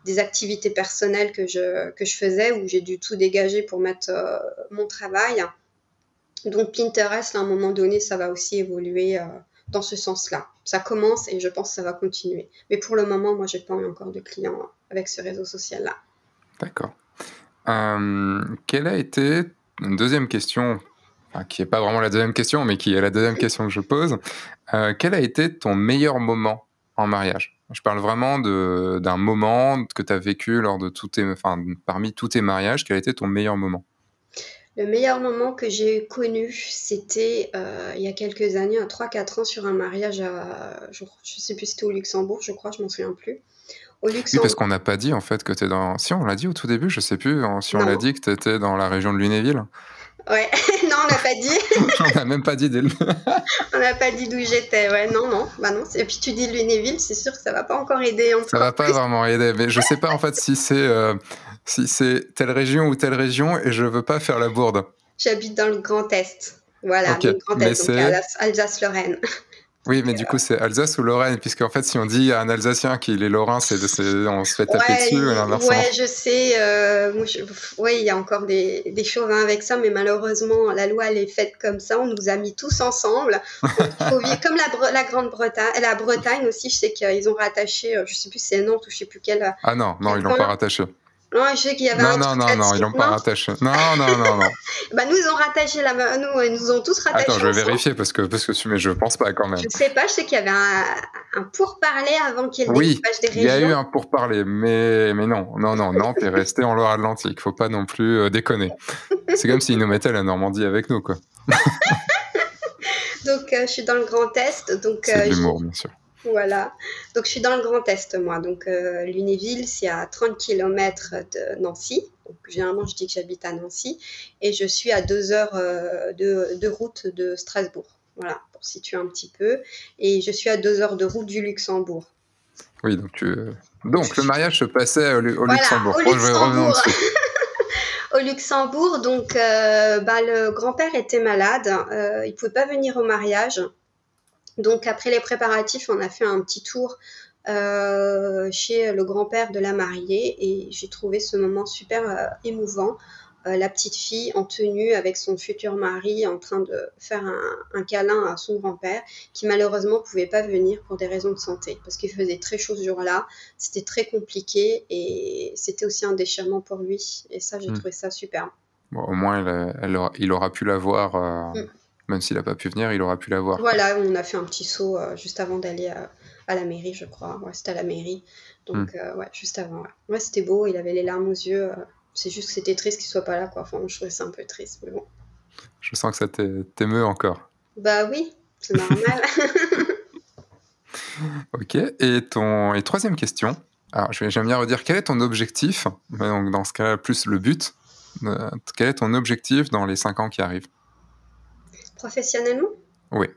des activités personnelles que je, que je faisais, où j'ai dû tout dégager pour mettre euh, mon travail. Donc, Pinterest, à un moment donné, ça va aussi évoluer euh, dans ce sens-là. Ça commence et je pense que ça va continuer. Mais pour le moment, moi, je n'ai pas eu encore de clients avec ce réseau social-là. D'accord. Euh, quelle a été une deuxième question ? Enfin, qui n'est pas vraiment la deuxième question, mais qui est la deuxième question que je pose. Euh, quel a été ton meilleur moment en mariage? Je parle vraiment de, d'un moment que tu as vécu lors de tous tes, enfin, parmi tous tes mariages. Quel a été ton meilleur moment? Le meilleur moment que j'ai connu, c'était euh, il y a quelques années, trois quatre ans, sur un mariage à... Je ne sais plus si c'était au Luxembourg, je crois, je ne m'en souviens plus. Au Luxembourg... Oui, parce qu'on n'a pas dit en fait que tu es dans... Si, on l'a dit au tout début, je ne sais plus si on non. l'a dit que tu étais dans la région de Lunéville. Ouais, non, on n'a pas dit. On n'a même pas dit d'où On n'a pas dit d'où j'étais, ouais, non, non. Bah non. Et puis tu dis Lunéville, c'est sûr que ça ne va pas encore aider. En ça ne va pas plus. Vraiment aider, mais je ne sais pas en fait si c'est, euh, si c'est telle région ou telle région, et je ne veux pas faire la bourde. J'habite dans le Grand Est, voilà, okay. Le Grand Est, mais donc Alsace-Lorraine. Oui, mais du coup, c'est Alsace ou Lorraine, puisque en fait, si on dit à un Alsacien qu'il est Lorrain, c'est, c'est, on se fait taper ouais, dessus. Oui, ouais, je sais. Euh, oui, il y a encore des, des chauvins avec ça, mais malheureusement, la loi, elle est faite comme ça. On nous a mis tous ensemble. Faut vivre, comme la, la Grande-Bretagne, la Bretagne aussi, je sais qu'ils ont rattaché, je ne sais plus si c'est Nantes ou je ne sais plus quelle. Ah non, non, ils ne l'ont pas rattaché. Non, je sais qu'il y avait non, un non, non, non, ils l'ont pas rattaché. Non, non, non, non. Bah, nous, ils ont rattaché la main. Nous, ils nous ont tous rattachés. Attends, je vais ensemble. Vérifier parce que, parce que tu... mais je pense pas quand même. Je sais pas, je sais qu'il y avait un, un pourparler avant qu'il y ait le oui, découpage des régions. Oui, il y a eu un pourparler, mais, mais non, non, non, non, t'es resté en Loire-Atlantique. Faut pas non plus déconner. C'est comme s'ils nous mettaient la Normandie avec nous, quoi. Donc, euh, je suis dans le Grand Est. Donc, c'est euh, de l'humour, je... bien sûr. Voilà, donc je suis dans le Grand Est, moi, donc euh, Lunéville, c'est à trente kilomètres de Nancy, donc généralement je dis que j'habite à Nancy, et je suis à deux heures euh, de, de route de Strasbourg, voilà, pour situer un petit peu, et je suis à deux heures de route du Luxembourg. Oui, donc, tu... donc le mariage se passait au, au voilà, Luxembourg, au Luxembourg. Oh, je vais au Luxembourg, donc euh, bah, le grand-père était malade, euh, il ne pouvait pas venir au mariage. Donc, après les préparatifs, on a fait un petit tour euh, chez le grand-père de la mariée, et j'ai trouvé ce moment super euh, émouvant. Euh, la petite fille en tenue avec son futur mari en train de faire un, un câlin à son grand-père qui malheureusement ne pouvait pas venir pour des raisons de santé parce qu'il faisait très chaud ce jour-là, c'était très compliqué et c'était aussi un déchirement pour lui et ça j'ai mmh. trouvé ça superbe. Bon, au moins elle, elle aura, il aura pu la voir, euh, mmh. même s'il n'a pas pu venir, il aura pu la voir. Voilà, on a fait un petit saut euh, juste avant d'aller à, à la mairie je crois, ouais, c'était à la mairie, donc mmh. euh, ouais, juste avant. Ouais. Ouais, c'était beau, il avait les larmes aux yeux. Euh, C'est juste que c'était triste qu'il ne soit pas là, quoi. Enfin, je trouvais ça un peu triste, mais bon. Je sens que ça t'émeut encore. Bah oui, c'est normal. Ok, et, ton... et troisième question. Alors, j'aime bien redire, quel est ton objectif ? Donc, dans ce cas-là, plus le but. Euh, quel est ton objectif dans les cinq ans qui arrivent ? Professionnellement ? Oui.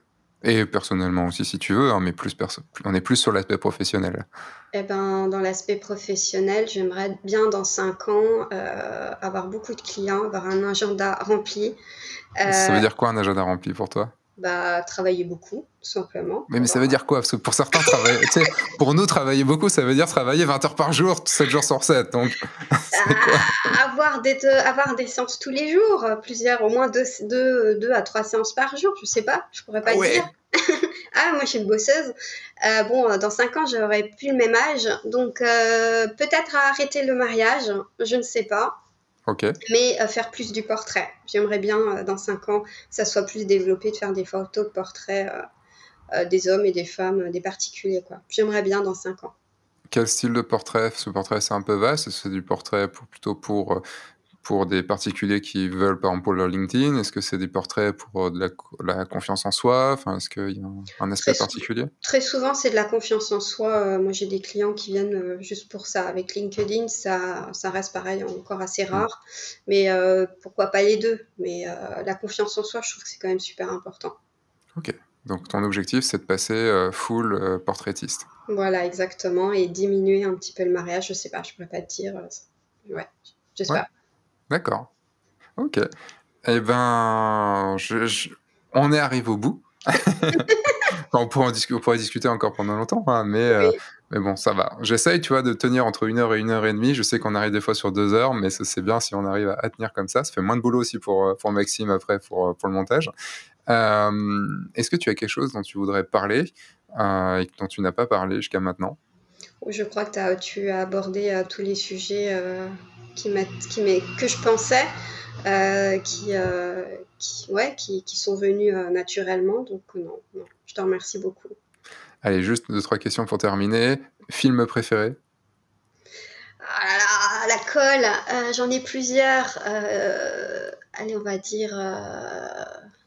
Et personnellement aussi, si tu veux, hein, mais plus perso- on est plus sur l'aspect professionnel. Eh ben, dans l'aspect professionnel, j'aimerais bien, dans cinq ans, euh, avoir beaucoup de clients, avoir un agenda rempli. Euh, ça veut dire quoi, un agenda rempli, pour toi ? Bah, travailler beaucoup, tout simplement. Mais, mais ça veut dire quoi ? Parce que pour certains, travailler, tu sais, pour nous, travailler beaucoup, ça veut dire travailler vingt heures par jour, sept jours sur sept. Donc, ah, avoir, des, euh, avoir des séances tous les jours, plusieurs, au moins deux, deux, deux à trois séances par jour, je ne sais pas, je ne pourrais pas ouais. dire. Ah, moi, je suis une bosseuse. Euh, bon, dans cinq ans, j'aurais plus le même âge. Donc, euh, peut-être arrêter le mariage, je ne sais pas. Okay. Mais euh, faire plus du portrait. J'aimerais bien, euh, dans cinq ans, ça soit plus développé de faire des photos de portraits euh, euh, des hommes et des femmes, euh, des particuliers, quoi. J'aimerais bien dans cinq ans. Quel style de portrait ? Ce portrait, c'est un peu vaste. C'est du portrait pour, plutôt pour, pour des particuliers qui veulent, par exemple, pour leur LinkedIn. Est-ce que c'est des portraits pour de la, la confiance en soi ? Enfin, est-ce qu'il y a un, un aspect très particulier ? Très souvent, c'est de la confiance en soi. Euh, moi, j'ai des clients qui viennent euh, juste pour ça. Avec LinkedIn, ça, ça reste pareil, encore assez rare. Mmh. Mais euh, pourquoi pas les deux ? Mais euh, la confiance en soi, je trouve que c'est quand même super important. Ok. Donc, ton objectif, c'est de passer euh, full euh, portraitiste. Voilà, exactement. Et diminuer un petit peu le mariage. Je sais pas, je pourrais pas te dire. Ouais, j'espère. Ouais. D'accord. Ok. Eh bien, je, je... on est arrivé au bout. on, pourrait en discu- on pourrait discuter encore pendant longtemps, hein, mais, oui. euh, mais bon, ça va. J'essaye, tu vois, de tenir entre une heure et une heure et demie. Je sais qu'on arrive des fois sur deux heures, mais c'est bien si on arrive à tenir comme ça. Ça fait moins de boulot aussi pour, pour Maxime après, pour, pour le montage. Euh, est-ce que tu as quelque chose dont tu voudrais parler euh, et dont tu n'as pas parlé jusqu'à maintenant ? Je crois que t'as, tu as abordé euh, tous les sujets... Euh... Qui m'a, qui m'est, que je pensais, euh, qui, euh, qui, ouais, qui, qui sont venus euh, naturellement. Donc non, non, je te remercie beaucoup. Allez, juste deux, trois questions pour terminer. Film préféré ? Ah là là, la colle, euh, j'en ai plusieurs. Euh, allez, on va dire, euh,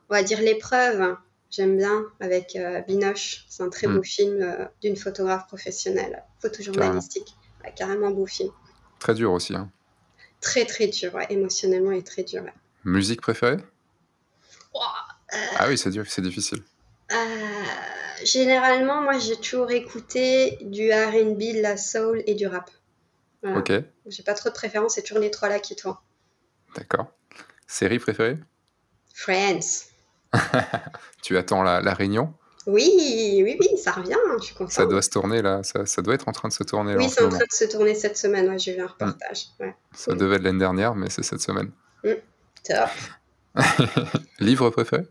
on va dire L'Épreuve. J'aime bien, avec euh, Binoche. C'est un très mmh. beau film euh, d'une photographe professionnelle, photojournalistique. Carrément, ouais, carrément beau film. Très dur aussi, hein. Très, très dur, ouais. Émotionnellement et très dur. Ouais. Musique préférée ? Oh, euh... Ah oui, c'est dur, c'est difficile. Euh... Généralement, moi, j'ai toujours écouté du R and B, de la soul et du rap. Voilà. Ok. J'ai pas trop de préférence, c'est toujours les trois-là qui tournent. D'accord. Série préférée ? Friends. Tu attends la, la réunion ? Oui, oui, oui, ça revient, hein, je suis contente. Ça doit se tourner là, ça, ça doit être en train de se tourner là. Oui, c'est en train de se tourner cette semaine, ouais, j'ai vu un reportage. Mmh. Ouais. Ça mmh. devait être l'année dernière, mais c'est cette semaine. Mmh. Top. Livre préféré ?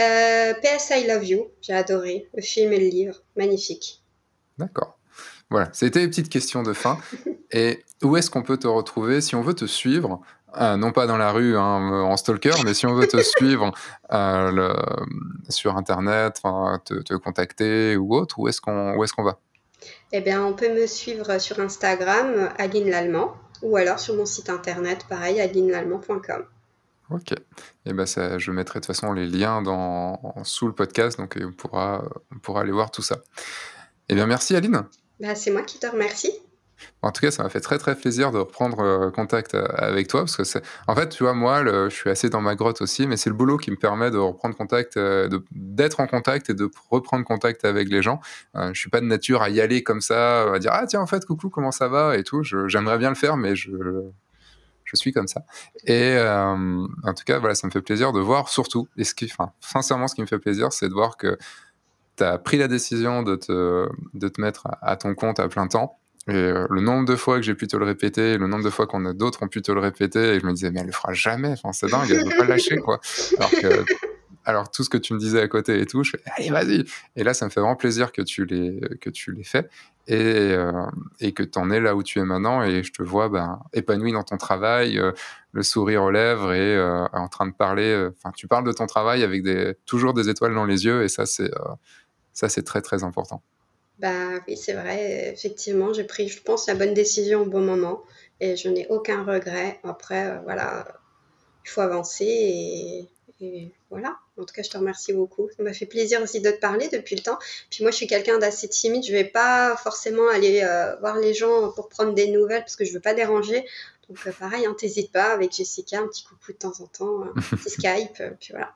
euh, P S I Love You, j'ai adoré, le film et le livre, magnifique. D'accord. Voilà, c'était les petites questions de fin. Et où est-ce qu'on peut te retrouver si on veut te suivre ? Euh, non pas dans la rue, hein, en stalker, mais si on veut te suivre euh, le, sur Internet, te, te contacter ou autre, où est-ce qu'on, où est-ce qu'on va ? Eh bien, on peut me suivre sur Instagram, Aline Lallemand, ou alors sur mon site Internet, pareil, aline lallemand point com. Ok. Eh bien, ça, je mettrai de toute façon les liens dans, sous le podcast, donc on pourra, on pourra aller voir tout ça. Eh bien, merci Aline. Ben, c'est moi qui te remercie. En tout cas, ça m'a fait très très plaisir de reprendre contact avec toi parce que c'est... en fait, tu vois, moi, le... je suis assez dans ma grotte aussi, mais c'est le boulot qui me permet de reprendre contact, de... d'être en contact et de reprendre contact avec les gens. Euh, je suis pas de nature à y aller comme ça, à dire ah tiens en fait coucou comment ça va et tout. Je... J'aimerais bien le faire, mais je je suis comme ça. Et euh... en tout cas, voilà, ça me fait plaisir de voir surtout. Et ce qui, enfin, sincèrement, ce qui me fait plaisir, c'est de voir que tu as pris la décision de te, de te mettre à ton compte à plein temps. Et euh, le nombre de fois que j'ai pu te le répéter, le nombre de fois qu'on a d'autres ont pu te le répéter, et je me disais, mais elle le fera jamais, enfin, c'est dingue, elle ne veut pas lâcher, quoi. Alors, que, alors tout ce que tu me disais à côté et tout, je fais, allez, vas-y. Et là, ça me fait vraiment plaisir que tu l'aies que tu l'aies fait, et, euh, et que tu en es là où tu es maintenant, et je te vois ben, épanoui dans ton travail, euh, le sourire aux lèvres, et euh, en train de parler, enfin, euh, tu parles de ton travail avec des, toujours des étoiles dans les yeux, et ça, c'est euh, ça, c'est très, très important. Bah oui, c'est vrai, effectivement, j'ai pris, je pense, la bonne décision au bon moment et je n'ai aucun regret. Après, euh, voilà, il faut avancer et, et voilà. En tout cas, je te remercie beaucoup. Ça m'a fait plaisir aussi de te parler depuis le temps. Puis moi, je suis quelqu'un d'assez timide, je ne vais pas forcément aller euh, voir les gens pour prendre des nouvelles parce que je ne veux pas déranger. Donc euh, pareil, hein, t'hésites pas avec Jessica, un petit coucou de temps en temps, euh, un petit Skype, euh, puis voilà.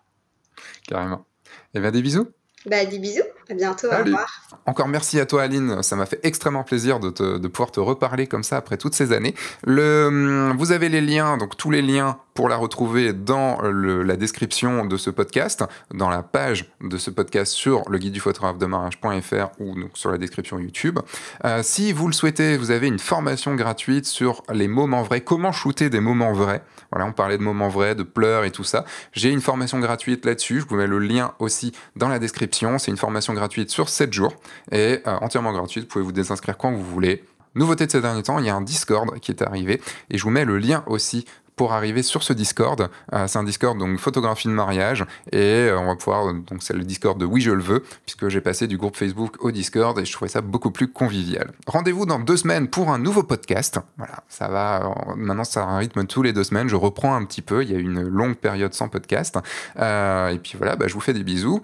Carrément. Eh bien, des bisous. Bah, des bisous, à bientôt, Salut. Au revoir. Encore merci à toi Aline, ça m'a fait extrêmement plaisir de, te, de pouvoir te reparler comme ça après toutes ces années. Le, vous avez les liens, donc tous les liens pour la retrouver dans le, la description de ce podcast, dans la page de ce podcast sur le guide du photographe de mariage point F R ou donc sur la description YouTube. Euh, si vous le souhaitez, vous avez une formation gratuite sur les moments vrais, comment shooter des moments vrais. Voilà, on parlait de moments vrais, de pleurs et tout ça. J'ai une formation gratuite là-dessus, je vous mets le lien aussi dans la description. C'est une formation gratuite sur sept jours et euh, entièrement gratuite, vous pouvez vous désinscrire quand vous voulez. Nouveauté de ces derniers temps, il y a un Discord qui est arrivé et je vous mets le lien aussi pour arriver sur ce Discord. Euh, c'est un Discord donc photographie de mariage et euh, on va pouvoir, donc c'est le Discord de Oui je le veux, puisque j'ai passé du groupe Facebook au Discord et je trouvais ça beaucoup plus convivial. Rendez-vous dans deux semaines pour un nouveau podcast. Voilà, ça va, euh, maintenant ça a un rythme tous les deux semaines, je reprends un petit peu, il y a eu une longue période sans podcast. Euh, et puis voilà, bah, je vous fais des bisous.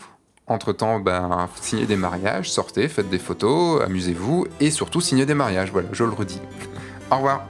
Entre-temps, ben, signez des mariages, sortez, faites des photos, amusez-vous et surtout signez des mariages. Voilà, je le redis. Au revoir.